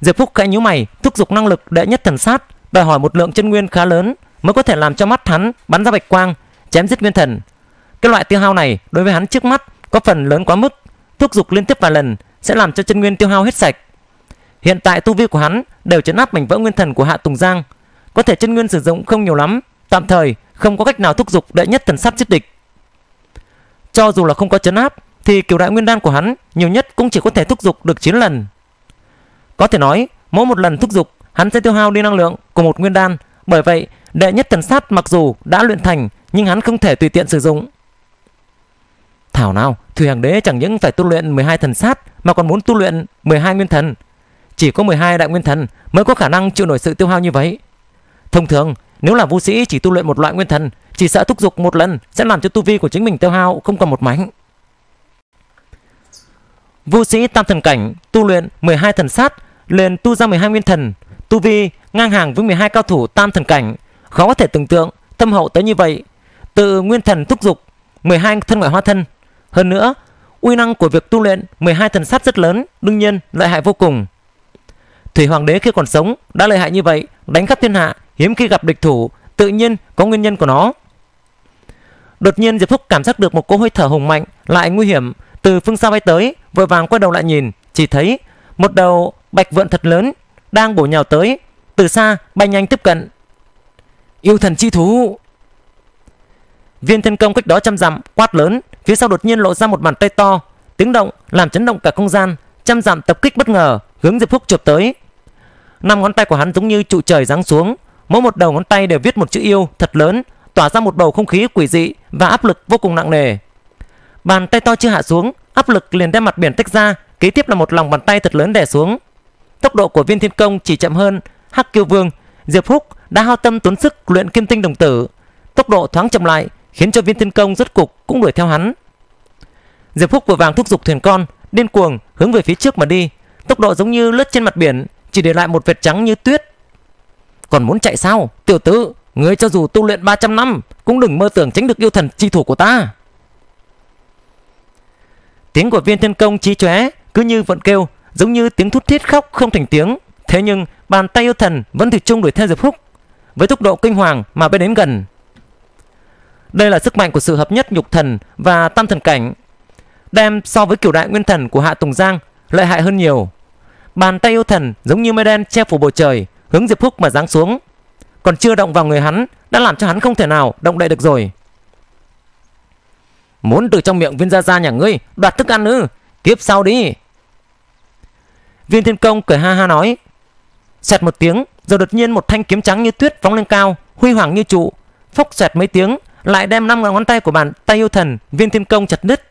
Diệp Phúc khẽ nhíu mày, thúc giục năng lực đệ nhất thần sát, đòi hỏi một lượng chân nguyên khá lớn mới có thể làm cho mắt hắn bắn ra bạch quang, chém giết nguyên thần. Cái loại tiêu hao này đối với hắn trước mắt có phần lớn quá mức, thúc giục liên tiếp vài lần sẽ làm cho chân nguyên tiêu hao hết sạch. Hiện tại tu vi của hắn đều chấn áp mảnh vỡ nguyên thần của Hạ Tùng Giang, có thể chân nguyên sử dụng không nhiều lắm, tạm thời không có cách nào thúc giục đệ nhất thần sát giết địch. Cho dù là không có chấn áp thì kiểu đại nguyên đan của hắn nhiều nhất cũng chỉ có thể thúc giục được chín lần. Có thể nói mỗi một lần thúc giục hắn sẽ tiêu hao đi năng lượng của một nguyên đan, bởi vậy đệ nhất thần sát mặc dù đã luyện thành nhưng hắn không thể tùy tiện sử dụng. Thảo nào Thủy Hoàng Đế chẳng những phải tu luyện mười hai thần sát mà còn muốn tu luyện mười hai nguyên thần. Chỉ có mười hai đại nguyên thần mới có khả năng chịu nổi sự tiêu hao như vậy. Thông thường nếu là vũ sĩ chỉ tu luyện một loại nguyên thần, chỉ sợ thúc giục một lần sẽ làm cho tu vi của chính mình tiêu hao không còn một mảnh. Vũ sĩ tam thần cảnh tu luyện mười hai thần sát liền tu ra mười hai nguyên thần, tu vi ngang hàng với mười hai cao thủ tam thần cảnh, khó có thể tưởng tượng thâm hậu tới như vậy. Từ nguyên thần thúc giục mười hai thân ngoại hóa thân. Hơn nữa, uy năng của việc tu luyện mười hai thần sát rất lớn, đương nhiên lợi hại vô cùng. Thủy Hoàng Đế khi còn sống đã lợi hại như vậy, đánh khắp thiên hạ, hiếm khi gặp địch thủ, tự nhiên có nguyên nhân của nó. Đột nhiên Diệp Phúc cảm giác được một cỗ hơi thở hùng mạnh lại nguy hiểm từ phương xa bay tới, vội vàng quay đầu lại nhìn, chỉ thấy một đầu bạch vượn thật lớn đang bổ nhào tới, từ xa bay nhanh tiếp cận. Yêu thần chi thú! Viên Thiên Công cách đó trăm dặm quát lớn, phía sau đột nhiên lộ ra một bàn tay to, tiếng động làm chấn động cả không gian, trăm dặm tập kích bất ngờ hướng Diệp Phúc chụp tới. Năm ngón tay của hắn giống như trụ trời giáng xuống, mỗi một đầu ngón tay đều viết một chữ yêu thật lớn, tỏa ra một bầu không khí quỷ dị và áp lực vô cùng nặng nề. Bàn tay to chưa hạ xuống, áp lực liền đem mặt biển tách ra, kế tiếp là một lòng bàn tay thật lớn đè xuống. Tốc độ của Viên Thiên Công chỉ chậm hơn Hắc Kiêu Vương, Diệp Phúc đã hao tâm tốn sức luyện Kim Tinh Đồng Tử, tốc độ thoáng chậm lại, khiến cho Viên Thiên Công rốt cục cũng đuổi theo hắn. Diệp Phúc vội vàng thúc giục thuyền con, điên cuồng hướng về phía trước mà đi, tốc độ giống như lướt trên mặt biển, chỉ để lại một vệt trắng như tuyết. Còn muốn chạy sao, tiểu tử? Ngươi cho dù tu luyện ba trăm năm cũng đừng mơ tưởng tránh được yêu thần chi thủ của ta. Tiếng của Viên Thiên Công chí chóe, cứ như vẫn kêu, giống như tiếng thút thít khóc không thành tiếng. Thế nhưng bàn tay yêu thần vẫn thủy chung đuổi theo Diệp Phúc với tốc độ kinh hoàng mà bay đến gần. Đây là sức mạnh của sự hợp nhất nhục thần và tam thần cảnh, đem so với kiểu đại nguyên thần của Hạ Tùng Giang lợi hại hơn nhiều. Bàn tay yêu thần giống như mây đen che phủ bầu trời, hướng Diệp Phúc mà giáng xuống. Còn chưa động vào người hắn đã làm cho hắn không thể nào động đậy được rồi. Muốn từ trong miệng Viên gia gia nhà ngươi đoạt thức ăn ư? Kiếp sau đi! Viên Thiên Công cười ha ha nói. Xoẹt một tiếng, rồi đột nhiên một thanh kiếm trắng như tuyết phóng lên cao, huy hoàng như trụ, phốc xoẹt mấy tiếng, lại đem năm ngón tay của bàn tay yêu thần Viên Thiên Công chặt đứt,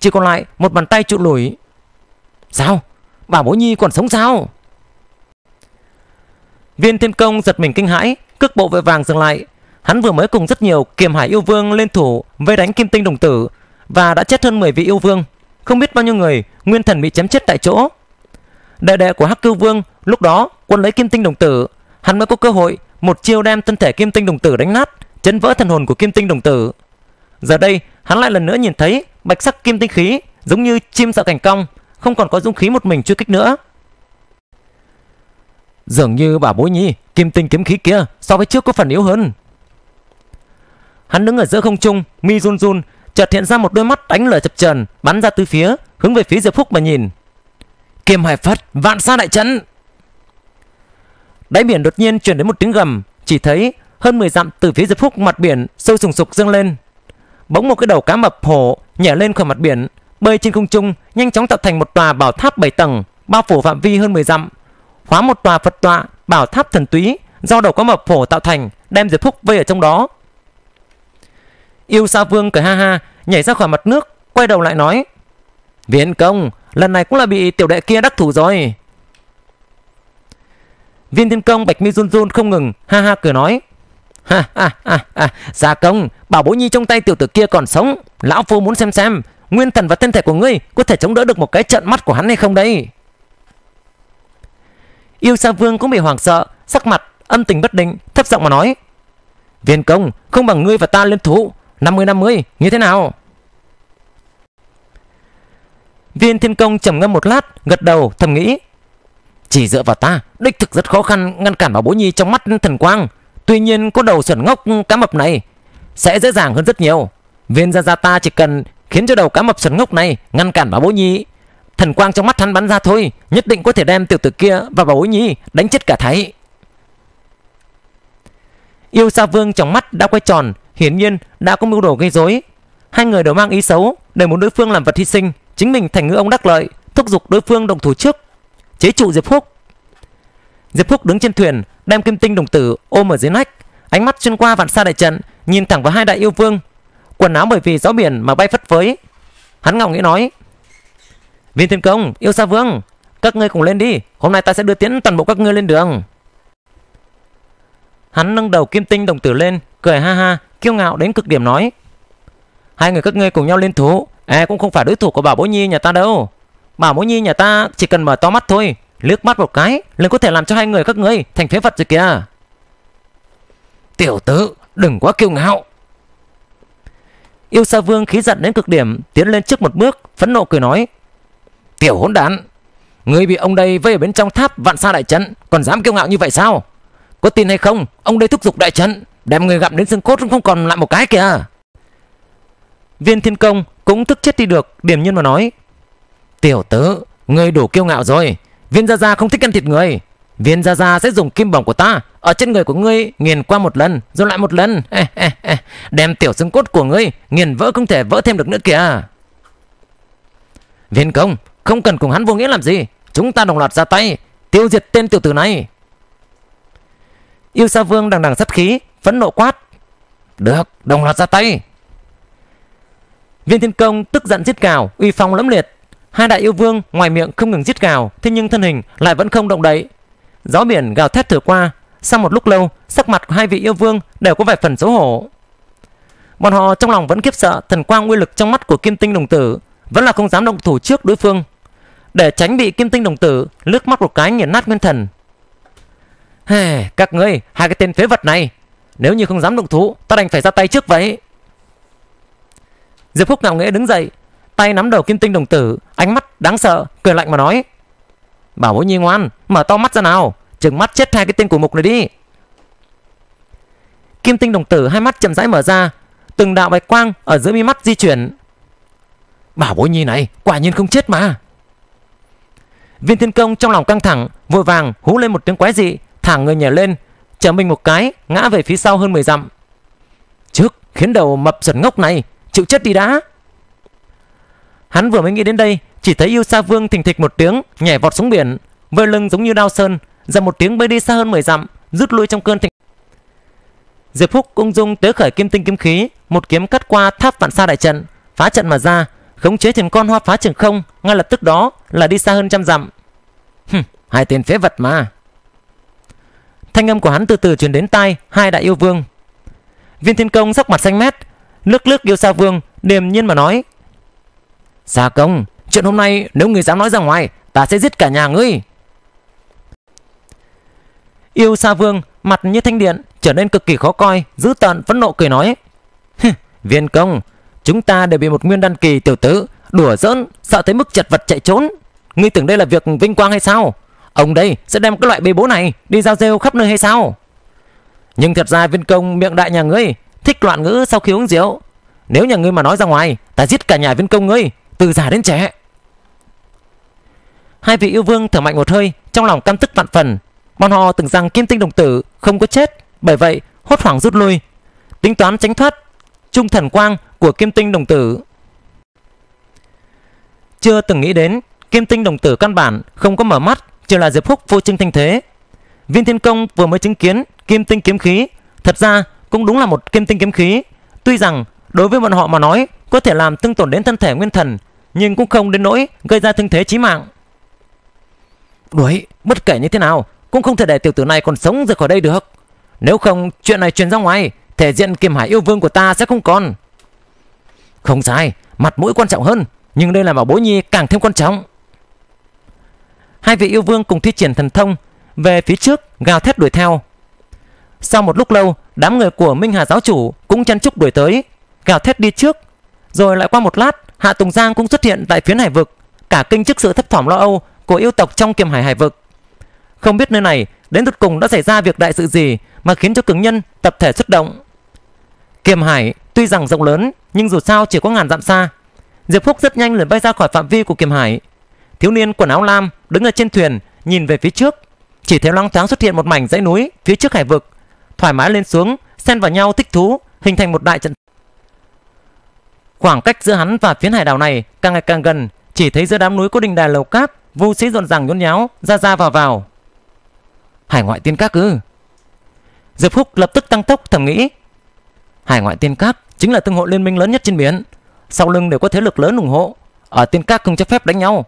chỉ còn lại một bàn tay trụ lủi. Sao? Bảo bối nhi còn sống sao? Viên Thiên Công giật mình kinh hãi, cước bộ vội vàng dừng lại. Hắn vừa mới cùng rất nhiều Kiềm Hải yêu vương lên thủ vây đánh Kim Tinh Đồng Tử, và đã chết hơn mười vị yêu vương, không biết bao nhiêu người nguyên thần bị chém chết tại chỗ. Đệ đệ của Hắc Kiêu Vương lúc đó quân lấy Kim Tinh Đồng Tử, hắn mới có cơ hội một chiêu đem thân thể Kim Tinh Đồng Tử đánh nát, chấn vỡ thần hồn của Kim Tinh Đồng Tử. Giờ đây hắn lại lần nữa nhìn thấy bạch sắc kim tinh khí, giống như chim sợ cảnh cong, không còn có dũng khí một mình truy kích nữa. Dường như bảo bối nhi, kim tinh kiếm khí kia so với trước có phần yếu hơn. Hắn đứng ở giữa không trung, mi run run, chợt hiện ra một đôi mắt ánh lửa chập chờn bắn ra tứ phía, hướng về phía Diệp Phúc mà nhìn. Kiềm Hải Phật vạn sa đại trận. Đáy biển đột nhiên truyền đến một tiếng gầm, chỉ thấy hơn mười dặm từ phía Diệp Phúc mặt biển sâu sùng sục dâng lên. Bỗng một cái đầu cá mập hổ nhảy lên khỏi mặt biển, bơi trên không trung, nhanh chóng tạo thành một tòa bảo tháp bảy tầng, bao phủ phạm vi hơn mười dặm, hóa một tòa Phật tọa bảo tháp thần túy do đầu cá mập hổ tạo thành, đem Diệp Phúc vây ở trong đó. Yêu Sa Vương cười ha ha, nhảy ra khỏi mặt nước, quay đầu lại nói: Viên Công, lần này cũng là bị tiểu đệ kia đắc thủ rồi. Viên Thiên Công bạch mi run run không ngừng, ha ha cười nói: Ha ha ha ha, Gia Công, bảo bối nhi trong tay tiểu tử kia còn sống, lão phu muốn xem xem nguyên thần và thân thể của ngươi có thể chống đỡ được một cái trận mắt của hắn hay không đấy. Yêu Sa Vương cũng bị hoảng sợ, sắc mặt âm tình bất định, thấp giọng mà nói: Viên Công, không bằng ngươi và ta liên thủ năm mươi năm mươi như thế nào? Viên Thiên Công trầm ngâm một lát, gật đầu thầm nghĩ: Chỉ dựa vào ta đích thực rất khó khăn ngăn cản bảo bối nhi trong mắt thần quang, tuy nhiên có đầu sườn ngốc cá mập này sẽ dễ dàng hơn rất nhiều. Viên gia gia ta chỉ cần khiến cho đầu cá mập sườn ngốc này ngăn cản bảo bối nhi thần quang trong mắt hắn bắn ra thôi, nhất định có thể đem tiểu tử kia và bảo bối nhi đánh chết cả thảy. Yêu Sa Vương trong mắt đã quay tròn, hiển nhiên đã có mưu đồ gây rối. Hai người đều mang ý xấu, đều muốn đối phương làm vật hy sinh, chính mình thành ngư ông đắc lợi, thúc giục đối phương đồng thủ trước, chế trụ Diệp Phúc. Diệp Phúc đứng trên thuyền, đem Kim Tinh Đồng Tử ôm ở dưới nách, ánh mắt xuyên qua vạn sa đại trận, nhìn thẳng vào hai đại yêu vương, quần áo bởi vì gió biển mà bay phất phới. Hắn ngạo nghễ nói: Viên Thiên Công, Yêu Sa Vương, các ngươi cùng lên đi, hôm nay ta sẽ đưa tiễn toàn bộ các ngươi lên đường. Hắn nâng đầu Kim Tinh Đồng Tử lên, cười ha ha, kiêu ngạo đến cực điểm nói: Hai người các ngươi cùng nhau lên thủ, e cũng không phải đối thủ của bảo bối nhi nhà ta đâu. Bảo bối nhi nhà ta chỉ cần mở to mắt thôi, liếc mắt một cái, liền có thể làm cho hai người các ngươi thành phế vật rồi kìa. Tiểu tử, đừng quá kiêu ngạo. Yêu Sa Vương khí giận đến cực điểm, tiến lên trước một bước, phẫn nộ cười nói: Tiểu hỗn đản, ngươi bị ông đây vây ở bên trong tháp vạn sa đại trận, còn dám kiêu ngạo như vậy sao? Có tin hay không, ông đây thúc giục đại trận, đem người gặm đến xương cốt cũng không còn lại một cái kìa. Viên Thiên Công cũng tức chết đi được, điềm nhiên mà nói: Tiểu tử, ngươi đủ kiêu ngạo rồi, Viên gia gia không thích ăn thịt người. Viên gia gia sẽ dùng kim bổng của ta ở trên người của ngươi nghiền qua một lần rồi lại một lần, eh, eh, eh. đem tiểu xương cốt của ngươi nghiền vỡ không thể vỡ thêm được nữa kìa. Viên Công, không cần cùng hắn vô nghĩa làm gì, chúng ta đồng loạt ra tay tiêu diệt tên tiểu tử này. Yêu Sa Vương đằng đằng sát khí, phẫn nộ quát: Được, đồng loạt ra tay. Viên Thiên Công tức giận giết gào, uy phong lẫm liệt. Hai đại yêu vương ngoài miệng không ngừng giết gào, thế nhưng thân hình lại vẫn không động đậy. Gió biển gào thét thổi qua, sau một lúc lâu, sắc mặt của hai vị yêu vương đều có vài phần xấu hổ. Bọn họ trong lòng vẫn khiếp sợ thần quang uy lực trong mắt của Kim Tinh Đồng Tử, vẫn là không dám động thủ trước đối phương, để tránh bị Kim Tinh Đồng Tử lướt mắt một cái nghiền nát nguyên thần. Hề, hey, các ngươi, hai cái tên phế vật này, nếu như không dám động thủ, ta đành phải ra tay trước vậy. Diệp Phúc ngạo nghễ đứng dậy, tay nắm đầu Kim Tinh Đồng Tử, ánh mắt đáng sợ, cười lạnh mà nói: Bảo bối nhi ngoan, mở to mắt ra nào, chừng mắt chết hai cái tên của mục này đi. Kim Tinh Đồng Tử hai mắt chậm rãi mở ra, từng đạo bạch quang ở giữa mi mắt di chuyển. Bảo bối nhi này quả nhiên không chết mà. Viên Thiên Công trong lòng căng thẳng, vội vàng hú lên một tiếng quái dị, thả người nhảy lên, trở mình một cái, ngã về phía sau hơn mười dặm. Trước khiến đầu mập sần ngốc này chịu chết đi đã. Hắn vừa mới nghĩ đến đây, chỉ thấy Yêu Sa Vương thình thịch một tiếng nhảy vọt xuống biển, vơi lưng giống như đao sơn, dầm một tiếng bay đi xa hơn mười dặm, rút lui trong cơn thịnh. Diệp Phúc ung dung tế khởi kim tinh kiếm khí, một kiếm cắt qua tháp vạn sa đại trận, phá trận mà ra, khống chế thành con hoa phá trường không, ngay lập tức đó là đi xa hơn trăm dặm. Hừm, hai tên phế vật mà. Thanh âm của hắn từ từ truyền đến tai hai đại yêu vương. Viên Thiên Công sắc mặt xanh mét, lướt lướt Yêu Sa Vương, điềm nhiên mà nói: Gia Công, chuyện hôm nay nếu ngươi dám nói ra ngoài, ta sẽ giết cả nhà ngươi. Yêu Sa Vương mặt như thanh điện, trở nên cực kỳ khó coi, dữ tợn phẫn nộ cười nói: Viên Công, chúng ta đều bị một nguyên đan kỳ tiểu tử đùa giỡn, sợ tới mức chật vật chạy trốn. Ngươi tưởng đây là việc vinh quang hay sao? Ông đây sẽ đem cái loại bê bố này đi giao rêu khắp nơi hay sao? Nhưng thật ra Viên Công miệng đại nhà ngươi, thích loạn ngữ sau khi uống rượu. Nếu nhà ngươi mà nói ra ngoài, ta giết cả nhà Viên Công ngươi, từ già đến trẻ. Hai vị yêu vương thở mạnh một hơi, trong lòng căm tức vạn phần. Bọn họ tưởng rằng Kim Tinh Đồng Tử không có chết, bởi vậy hốt hoảng rút lui, tính toán tránh thoát trung thần quang của Kim Tinh Đồng Tử. Chưa từng nghĩ đến Kim Tinh Đồng Tử căn bản không có mở mắt, chỉ là Diệp Phúc vô trinh thanh thế. Viên Thiên Công vừa mới chứng kiến Kim Tinh kiếm khí, thật ra cũng đúng là một Kim Tinh kiếm khí. Tuy rằng đối với bọn họ mà nói có thể làm thương tổn đến thân thể nguyên thần, nhưng cũng không đến nỗi gây ra thương thế chí mạng. Đuổi, bất kể như thế nào cũng không thể để tiểu tử này còn sống rời khỏi đây được. Nếu không chuyện này truyền ra ngoài, thể diện Kiềm Hải yêu vương của ta sẽ không còn. Không sai, mặt mũi quan trọng hơn, nhưng đây là bảo bối nhi càng thêm quan trọng. Hai vị yêu vương cùng thi triển thần thông về phía trước gào thét đuổi theo. Sau một lúc lâu, đám người của Minh Hà giáo chủ cũng chen chúc đuổi tới, gào thét đi trước. Rồi lại qua một lát, Hạ Tùng Giang cũng xuất hiện tại phiến hải vực, cả kinh trước sự thấp thỏm lo âu của yêu tộc trong Kiềm Hải hải vực. Không biết nơi này đến tột cùng đã xảy ra việc đại sự gì mà khiến cho cường nhân tập thể xuất động. Kiềm Hải tuy rằng rộng lớn nhưng dù sao chỉ có ngàn dặm xa. Diệp Phúc rất nhanh liền bay ra khỏi phạm vi của Kiềm Hải. Thiếu niên quần áo lam đứng ở trên thuyền nhìn về phía trước, chỉ thấy loáng thoáng xuất hiện một mảnh dãy núi phía trước hải vực, thoải mái lên xuống xen vào nhau thích thú, hình thành một đại trận. Khoảng cách giữa hắn và phiến hải đảo này càng ngày càng gần, chỉ thấy giữa đám núi có đình đài lầu cát, vu sĩ rộn ràng nhốn nháo ra ra vào vào. Hải Ngoại Tiên Các ư? Diệp Phúc lập tức tăng tốc thầm nghĩ. Hải Ngoại Tiên Các chính là thương hội liên minh lớn nhất trên biển, sau lưng đều có thế lực lớn ủng hộ. Ở tiên các không cho phép đánh nhau.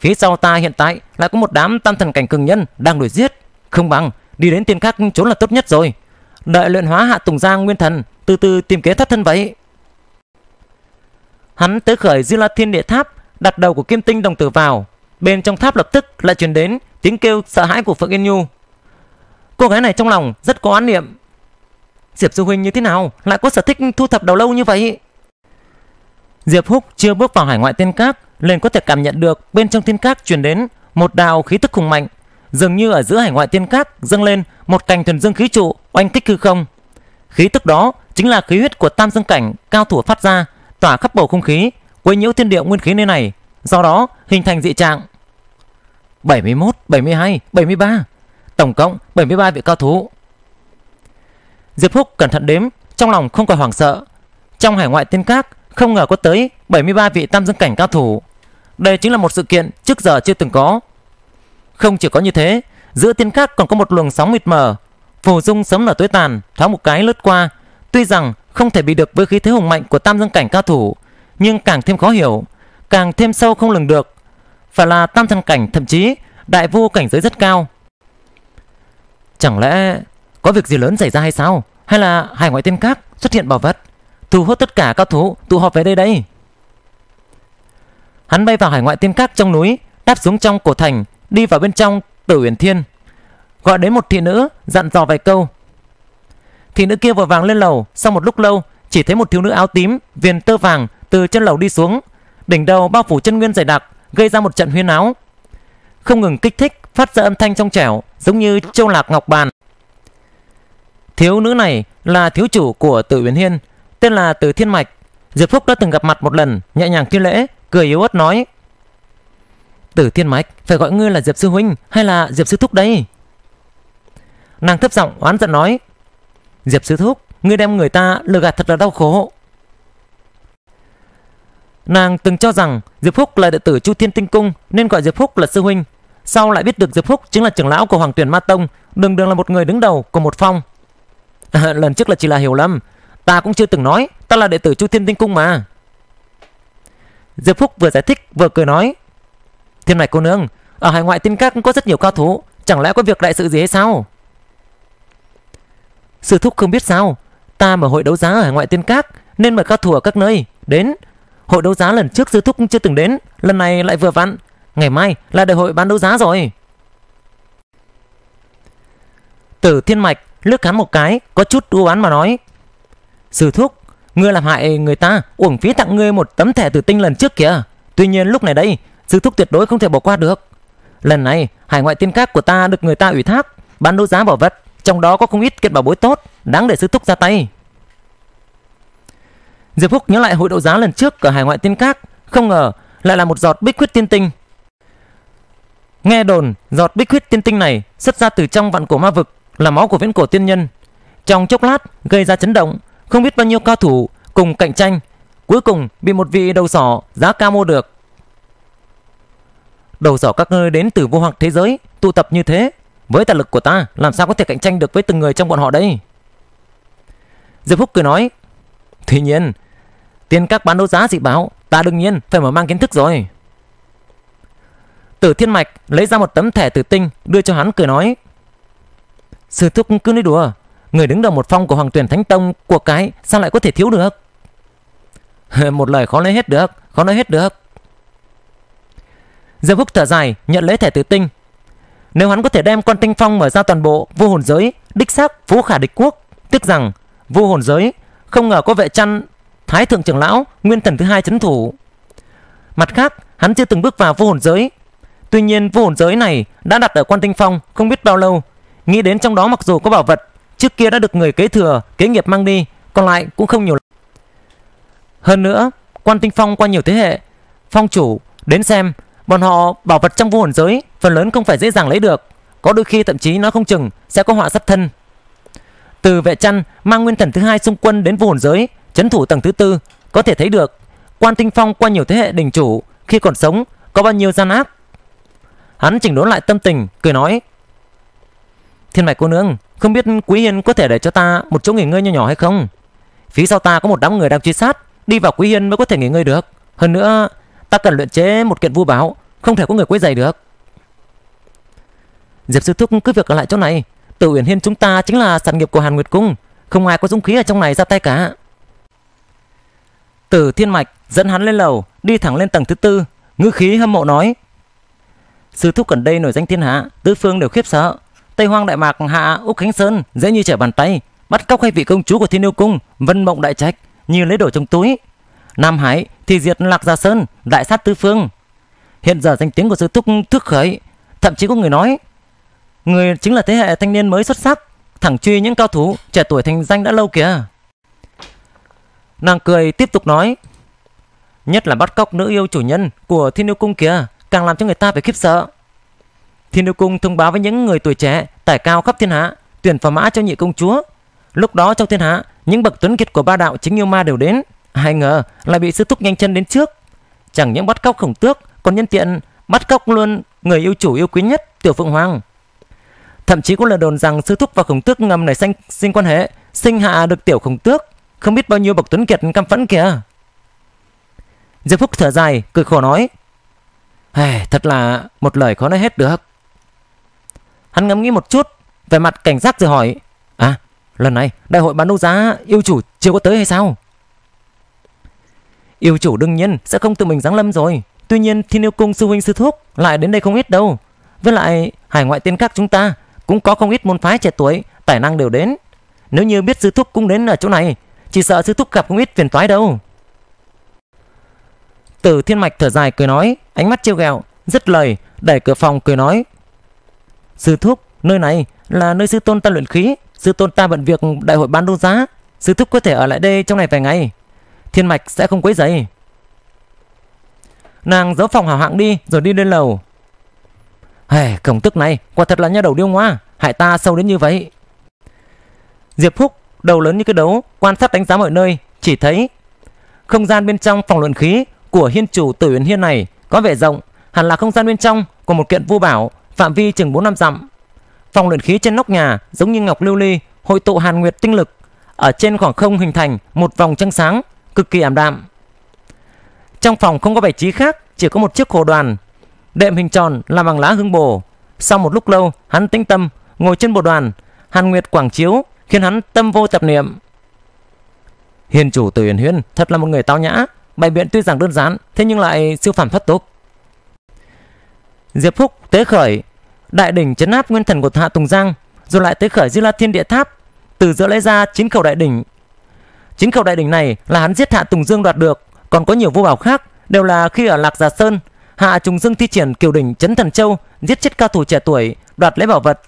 Phía sau ta hiện tại lại có một đám tam thần cảnh cường nhân đang đuổi giết, không bằng đi đến tiên các trốn là tốt nhất rồi. Đợi luyện hóa Hạ Tùng Giang nguyên thần, từ từ tìm kế thoát thân vậy. Hắn tới khởi Di La Thiên Địa Tháp, đặt đầu của Kim Tinh Đồng Tử vào. Bên trong tháp lập tức lại truyền đến tiếng kêu sợ hãi của Phượng Yên Nhu. Cô gái này trong lòng rất có án niệm. Diệp sư huynh như thế nào lại có sở thích thu thập đầu lâu như vậy? Diệp Phúc chưa bước vào Hải Ngoại Tiên Các liền có thể cảm nhận được bên trong tiên các truyền đến một đạo khí tức hùng mạnh, dường như ở giữa Hải Ngoại Tiên Các dâng lên một cành thuần dương khí trụ oanh kích hư không. Khí tức đó chính là khí huyết của tam dương cảnh cao thủ phát ra, tỏa khắp bầu không khí, quấy nhiễu thiên địa nguyên khí nơi này, do đó hình thành dị trạng. bảy mươi mốt, bảy mươi hai, bảy mươi ba, tổng cộng bảy mươi ba vị cao thủ. Diệp Phúc cẩn thận đếm, trong lòng không còn hoảng sợ. Trong Hải Ngoại Tiên Các không ngờ có tới bảy mươi ba vị tam dương cảnh cao thủ. Đây chính là một sự kiện trước giờ chưa từng có. Không chỉ có như thế, giữa tiên các còn có một luồng sóng mịt mờ. Phù dung sớm nở tối tàn, thoáng một cái lướt qua. Tuy rằng không thể bị được với khí thế hùng mạnh của tam dương cảnh cao thủ, nhưng càng thêm khó hiểu, càng thêm sâu không lường được. Phải là tam thần cảnh, thậm chí đại vô cảnh giới rất cao. Chẳng lẽ có việc gì lớn xảy ra hay sao? Hay là Hải Ngoại Tiên Các xuất hiện bảo vật, thu hút tất cả các thú tụ họp về đây đây? Hắn bay vào Hải Ngoại Tiên Các trong núi, đáp xuống trong cổ thành, đi vào bên trong Tử Uyển Thiên, gọi đến một thị nữ dặn dò vài câu. Thị nữ kia vội vàng lên lầu, sau một lúc lâu chỉ thấy một thiếu nữ áo tím viền tơ vàng từ trên lầu đi xuống, đỉnh đầu bao phủ chân nguyên dày đặc, gây ra một trận huyên áo, không ngừng kích thích phát ra âm thanh trong trẻo giống như châu lạc ngọc bàn. Thiếu nữ này là thiếu chủ của Tử Uyển Thiên, tên là Tử Thiên Mạch. Diệp Phúc đã từng gặp mặt một lần, nhẹ nhàng thi lễ, cười yếu ớt nói: Tử Thiên Mạch, phải gọi ngươi là Diệp sư huynh hay là Diệp sư thúc đây? Nàng thấp giọng oán giận nói: Diệp sư thúc, ngươi đem người ta lừa gạt thật là đau khổ. Nàng từng cho rằng Diệp Phúc là đệ tử Chu Thiên Tinh Cung nên gọi Diệp Phúc là sư huynh, sau lại biết được Diệp Phúc chính là trưởng lão của Hoàng Tuyền Ma Tông, đường đường là một người đứng đầu của một phong. À, lần trước là chỉ là hiểu lầm, ta cũng chưa từng nói ta là đệ tử Chu Thiên Tinh Cung mà. Diệp Phúc vừa giải thích vừa cười nói: Thiên Mạch cô nương, ở Hải Ngoại Tiên Các cũng có rất nhiều cao thủ, chẳng lẽ có việc đại sự gì hay sao? Sư thúc không biết sao, ta mở hội đấu giá ở Hải Ngoại Tiên Các nên mời cao thủ ở các nơi đến. Hội đấu giá lần trước sư thúc cũng chưa từng đến, lần này lại vừa vặn. Ngày mai là đại hội bán đấu giá rồi. Tử Thiên Mạch lướt hắn một cái, có chút u oán mà nói: Sư thúc, ngươi làm hại người ta, uổng phí tặng ngươi một tấm thẻ tử tinh lần trước kìa. Tuy nhiên lúc này đây, sư thúc tuyệt đối không thể bỏ qua được. Lần này Hải Ngoại Tiên Các của ta được người ta ủy thác bán đấu giá bảo vật, trong đó có không ít kiện bảo bối tốt, đáng để sư thúc ra tay. Diệp Phúc nhớ lại hội đấu giá lần trước ở Hải Ngoại Tiên Các, không ngờ lại là một giọt bích huyết tiên tinh. Nghe đồn giọt bích huyết tiên tinh này xuất ra từ trong vạn cổ ma vực, là máu của viễn cổ tiên nhân. Trong chốc lát gây ra chấn động, không biết bao nhiêu cao thủ cùng cạnh tranh, cuối cùng bị một vị đầu sỏ giá cao mua được. Đầu sỏ các nơi đến từ vô hoặc thế giới tụ tập như thế, với tài lực của ta làm sao có thể cạnh tranh được với từng người trong bọn họ đây? Diệp Phúc cười nói, tuy nhiên tiên các bán đấu giá dị báo, ta đương nhiên phải mở mang kiến thức rồi. Tử Thiên Mạch lấy ra một tấm thẻ tử tinh đưa cho hắn cười nói, sư thúc cứ nói đùa, người đứng đầu một phong của Hoàng Tuyền Thánh Tông của cái sao lại có thể thiếu được? Một lời khó nói hết được, khó nói hết được. Diệp Phúc thở dài nhận lấy thẻ tử tinh. Nếu hắn có thể đem Quan Tinh Phong mở ra toàn bộ vô hồn giới, đích xác phú khả địch quốc. Tiếc rằng vô hồn giới không ngờ có vệ chăn Thái Thượng trưởng lão Nguyên Thần thứ hai trấn thủ. Mặt khác hắn chưa từng bước vào vô hồn giới. Tuy nhiên vô hồn giới này đã đặt ở Quan Tinh Phong không biết bao lâu. Nghĩ đến trong đó mặc dù có bảo vật trước kia đã được người kế thừa kế nghiệp mang đi, còn lại cũng không nhiều lắm. Hơn nữa Quan Tinh Phong qua nhiều thế hệ phong chủ đến xem, bọn họ bảo vật trong vô hồn giới phần lớn không phải dễ dàng lấy được, có đôi khi thậm chí nó không chừng sẽ có họa sát thân. Từ vệ chăn mang Nguyên Thần thứ hai xung quân đến vô hồn giới trấn thủ tầng thứ tư, có thể thấy được Quan Tinh Phong qua nhiều thế hệ đình chủ khi còn sống có bao nhiêu gian ác. Hắn chỉnh đốn lại tâm tình cười nói, Thiên Mạch cô nương, không biết Quý Hiên có thể để cho ta một chỗ nghỉ ngơi nho nhỏ hay không? Phía sau ta có một đám người đang truy sát, đi vào Quý Hiên mới có thể nghỉ ngơi được. Hơn nữa ta cần luyện chế một kiện vu bảo, không thể có người quấy rầy được. Diệp sư thúc cứ việc ở lại chỗ này, Tử Uyển Hiên chúng ta chính là sản nghiệp của Hàn Nguyệt Cung, không ai có dũng khí ở trong này ra tay cả. Tử Thiên Mạch dẫn hắn lên lầu, đi thẳng lên tầng thứ tư, ngữ khí hâm mộ nói, sư thúc gần đây nổi danh thiên hạ, tứ phương đều khiếp sợ. Tây Hoang Đại Mạc hạ Úc Khánh Sơn dễ như trở bàn tay, bắt cóc hai vị công chúa của Thiên Yêu Cung, vân mộng đại trách như lấy đồ trong túi. Nam Hải thì diệt Lạc Gia Sơn, đại sát tứ phương. Hiện giờ danh tiếng của sư thúc thước khởi, thậm chí có người nói người chính là thế hệ thanh niên mới xuất sắc, thẳng truy những cao thủ trẻ tuổi thành danh đã lâu kìa. Nàng cười tiếp tục nói, nhất là bắt cóc nữ yêu chủ nhân của Thiên Yêu Cung kìa, càng làm cho người ta phải khiếp sợ. Thiên Yêu Cung thông báo với những người tuổi trẻ tài cao khắp thiên hạ, tuyển phò mã cho nhị công chúa. Lúc đó trong thiên hạ, những bậc tuấn kiệt của ba đạo chính yêu ma đều đến, ai ngờ lại bị sư thúc nhanh chân đến trước. Chẳng những bắt cóc khổng tước, còn nhân tiện bắt cóc luôn người yêu chủ yêu quý nhất Tiểu Phượng Hoàng. Thậm chí có lời đồn rằng sư thúc và khổng tước ngầm này sinh, sinh quan hệ, sinh hạ được tiểu khổng tước, không biết bao nhiêu bậc tuấn kiệt căm phẫn kìa. Diệp Phúc thở dài cười khổ nói, hey, thật là một lời khó nói hết được. Hắn ngẫm nghĩ một chút, về mặt cảnh giác rồi hỏi, à, lần này đại hội bán đấu giá yêu chủ chưa có tới hay sao? Yêu chủ đương nhiên sẽ không tự mình giáng lâm rồi. Tuy nhiên Thiên Yêu Cung sư huynh sư thúc lại đến đây không ít đâu. Với lại Hải Ngoại Tiên Các chúng ta cũng có không ít môn phái trẻ tuổi tài năng đều đến. Nếu như biết sư thúc cũng đến ở chỗ này, chỉ sợ sư thúc gặp không ít phiền toái đâu. Tử Thiên Mạch thở dài cười nói, ánh mắt trêu ghẹo, dứt lời đẩy cửa phòng cười nói, sư thúc, nơi này là nơi sư tôn ta luyện khí, sư tôn ta bận việc đại hội bán đấu giá, sư thúc có thể ở lại đây trong này vài ngày, Thiên Mạch sẽ không quấy rầy. Nàng giấu phòng hào hạng đi rồi đi lên lầu. Hề, khổng tước này quả thật là nha đầu điêu ngoa, hại ta sâu đến như vậy. Diệp Phúc đầu lớn như cái đấu, quan sát đánh giá mọi nơi, chỉ thấy không gian bên trong phòng luyện khí của hiên chủ Tử Uyển Hiên này có vẻ rộng, hẳn là không gian bên trong của một kiện vu bảo, phạm vi chừng bốn năm dặm. Phòng luyện khí trên nóc nhà giống như ngọc lưu ly, hội tụ hàn nguyệt tinh lực, ở trên khoảng không hình thành một vòng trăng sáng cực kỳ ảm đạm. Trong phòng không có bài trí khác, chỉ có một chiếc hồ đoàn, đệm hình tròn làm bằng lá hương bồ. Sau một lúc lâu, hắn tĩnh tâm ngồi trên bộ đoàn, hàn nguyệt quảng chiếu khiến hắn tâm vô tạp niệm. Hiền chủ Tử Uyển Hiên thật là một người tao nhã, bày biện tuy rằng đơn giản, thế nhưng lại siêu phàm thoát tục. Diệp Phúc tế khởi đại đỉnh chấn áp nguyên thần của Hạ Tùng Giang, rồi lại tế khởi Di La Thiên Địa Tháp, từ giữa lấy ra chín khẩu đại đỉnh. Chín khẩu đại đỉnh này là hắn giết Hạ Tùng Dương đoạt được, còn có nhiều vô bảo khác đều là khi ở Lạc Già Sơn, Hạ Tùng Dương thi triển kiều đỉnh chấn thần châu, giết chết cao thủ trẻ tuổi, đoạt lấy bảo vật.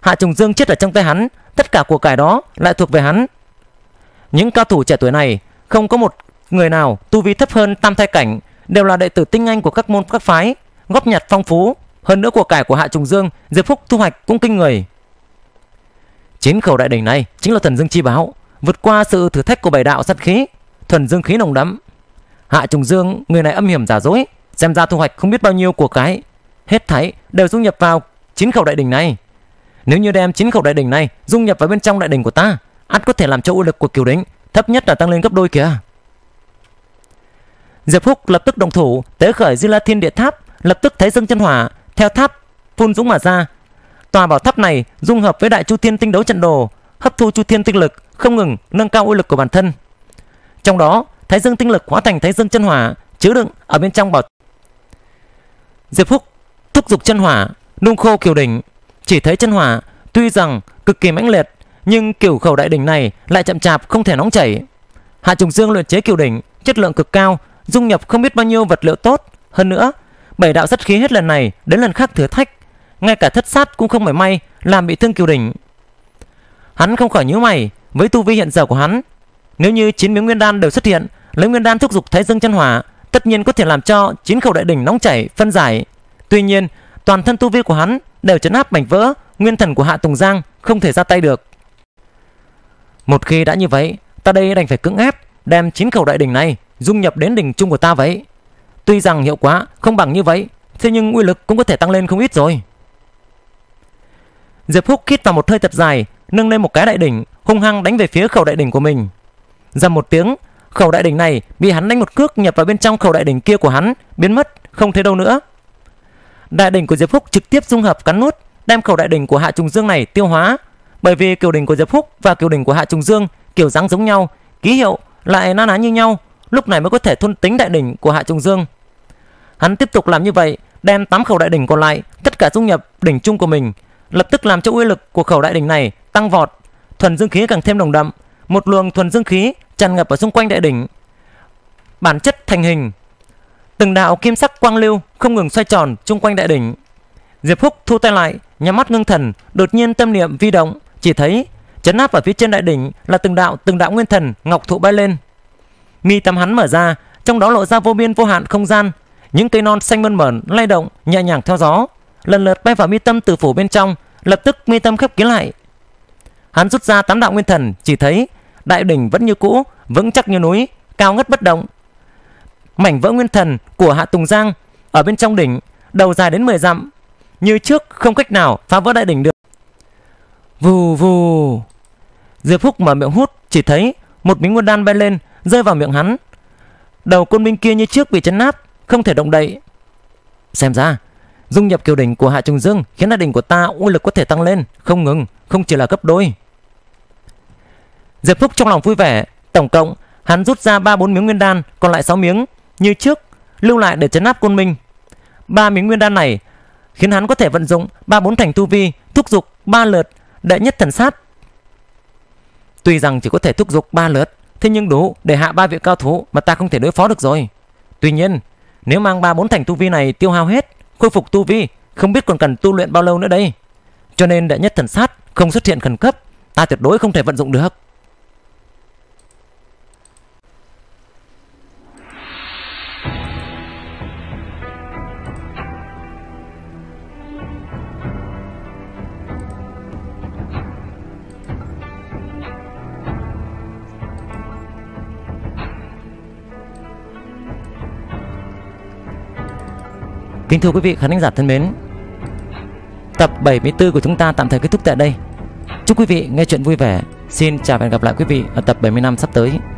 Hạ Tùng Dương chết ở trong tay hắn, tất cả của cải đó lại thuộc về hắn. Những cao thủ trẻ tuổi này không có một người nào tu vi thấp hơn tam thai cảnh, đều là đệ tử tinh anh của các môn các phái, góp nhặt phong phú, Hơn nữa của cải của Hạ Trùng Dương, Diệp Phúc thu hoạch cũng kinh người. Chín khẩu đại đỉnh này chính là thuần dương chi báo, vượt qua sự thử thách của bảy đạo sát khí, thuần dương khí nồng đậm. Hạ Trùng Dương người này âm hiểm giả dối, xem ra thu hoạch không biết bao nhiêu của cái, hết thảy đều dung nhập vào chín khẩu đại đỉnh này. Nếu như đem chín khẩu đại đỉnh này dung nhập vào bên trong đại đỉnh của ta, ắt có thể làm cho uy lực của kiều đỉnh thấp nhất là tăng lên gấp đôi kìa. Diệp Phúc lập tức động thủ, tế khởi Di La Thiên Địa Tháp, lập tức thấy dương chân hỏa theo tháp phun dũng mà ra. Tòa bảo tháp này dung hợp với đại chu thiên tinh đấu trận đồ, hấp thu chu thiên tinh lực, không ngừng nâng cao uy lực của bản thân. Trong đó, thái dương tinh lực hóa thành thái dương chân hỏa chứa đựng ở bên trong bảo. Diệp Phúc thúc giục chân hỏa nung khô kiều đỉnh, chỉ thấy chân hỏa tuy rằng cực kỳ mãnh liệt, nhưng kiểu khẩu đại đỉnh này lại chậm chạp không thể nóng chảy. Hạ Trùng Dương luyện chế kiều đỉnh chất lượng cực cao, dung nhập không biết bao nhiêu vật liệu tốt. Hơn nữa, bảy đạo sát khí hết lần này đến lần khác thử thách, ngay cả thất sát cũng không mảy may làm bị thương kiều đỉnh. Hắn không khỏi nhíu mày, với tu vi hiện giờ của hắn, nếu như chín miếng nguyên đan đều xuất hiện, lấy nguyên đan thúc giục thái dương chân hỏa, tất nhiên có thể làm cho chín khẩu đại đỉnh nóng chảy phân giải. Tuy nhiên, toàn thân tu vi của hắn đều chấn áp mảnh vỡ nguyên thần của Hạ Tùng Giang, không thể ra tay được. Một khi đã như vậy, ta đây đành phải cưỡng ép đem chín khẩu đại đỉnh này dung nhập đến đỉnh chung của ta vậy. Tuy rằng hiệu quả không bằng như vậy, thế nhưng uy lực cũng có thể tăng lên không ít rồi. Diệp Phúc khít vào một hơi thật dài, nâng lên một cái đại đỉnh, hung hăng đánh về phía khẩu đại đỉnh của mình. Dầm một tiếng, khẩu đại đỉnh này bị hắn đánh một cước nhập vào bên trong khẩu đại đỉnh kia của hắn, biến mất không thấy đâu nữa. Đại đỉnh của Diệp Phúc trực tiếp dung hợp cắn nuốt, đem khẩu đại đỉnh của Hạ Trùng Dương này tiêu hóa. Bởi vì kiều đỉnh của Diệp Phúc và kiều đỉnh của Hạ Trùng Dương kiểu dáng giống nhau, ký hiệu lại na ná như nhau, lúc này mới có thể thôn tính đại đỉnh của Hạ Trùng Dương. Hắn tiếp tục làm như vậy, đem tám khẩu đại đỉnh còn lại tất cả dung nhập đỉnh chung của mình, lập tức làm cho uy lực của khẩu đại đỉnh này tăng vọt, thuần dương khí càng thêm nồng đậm, một luồng thuần dương khí tràn ngập ở xung quanh đại đỉnh, bản chất thành hình, từng đạo kim sắc quang lưu không ngừng xoay tròn xung quanh đại đỉnh. Diệp Phúc thu tay lại, nhắm mắt ngưng thần, đột nhiên tâm niệm vi động, chỉ thấy chấn áp ở phía trên đại đỉnh là từng đạo từng đạo nguyên thần ngọc thụ bay lên. Mi tâm hắn mở ra, trong đó lộ ra vô biên vô hạn không gian, những cây non xanh mơn mởn lay động nhẹ nhàng theo gió, lần lượt bay vào mi tâm tử phủ bên trong, lập tức mi tâm khép kín lại. Hắn rút ra tám đạo nguyên thần, chỉ thấy đại đỉnh vẫn như cũ, vững chắc như núi, cao ngất bất động. Mảnh vỡ nguyên thần của Hạ Tùng Giang ở bên trong đỉnh, đầu dài đến mười dặm, như trước không cách nào phá vỡ đại đỉnh được. Vù vù, Diệp Phúc mở miệng hút, chỉ thấy một miếng nguyên đan bay lên rơi vào miệng hắn. Đầu côn binh kia như trước bị chấn áp, không thể động đậy. Xem ra dung nhập kiều đỉnh của Hạ Trùng Dương khiến đại đỉnh của ta uy lực có thể tăng lên không ngừng, không chỉ là gấp đôi. Diệp Phúc trong lòng vui vẻ, tổng cộng hắn rút ra ba bốn miếng nguyên đan, còn lại sáu miếng như trước lưu lại để chấn áp côn minh. Ba miếng nguyên đan này khiến hắn có thể vận dụng ba bốn thành tu vi, thúc giục ba lượt đệ nhất thần sát. Tuy rằng chỉ có thể thúc giục ba lượt, thế nhưng đủ để hạ ba vị cao thủ mà ta không thể đối phó được rồi. Tuy nhiên, nếu mang ba bốn thành tu vi này tiêu hao hết, khôi phục tu vi không biết còn cần tu luyện bao lâu nữa đây. Cho nên đệ nhất thần sát không xuất hiện khẩn cấp, ta tuyệt đối không thể vận dụng được. Kính thưa quý vị khán giả thân mến, tập bảy mươi tư của chúng ta tạm thời kết thúc tại đây. Chúc quý vị nghe chuyện vui vẻ. Xin chào và hẹn gặp lại quý vị ở tập bảy mươi lăm sắp tới.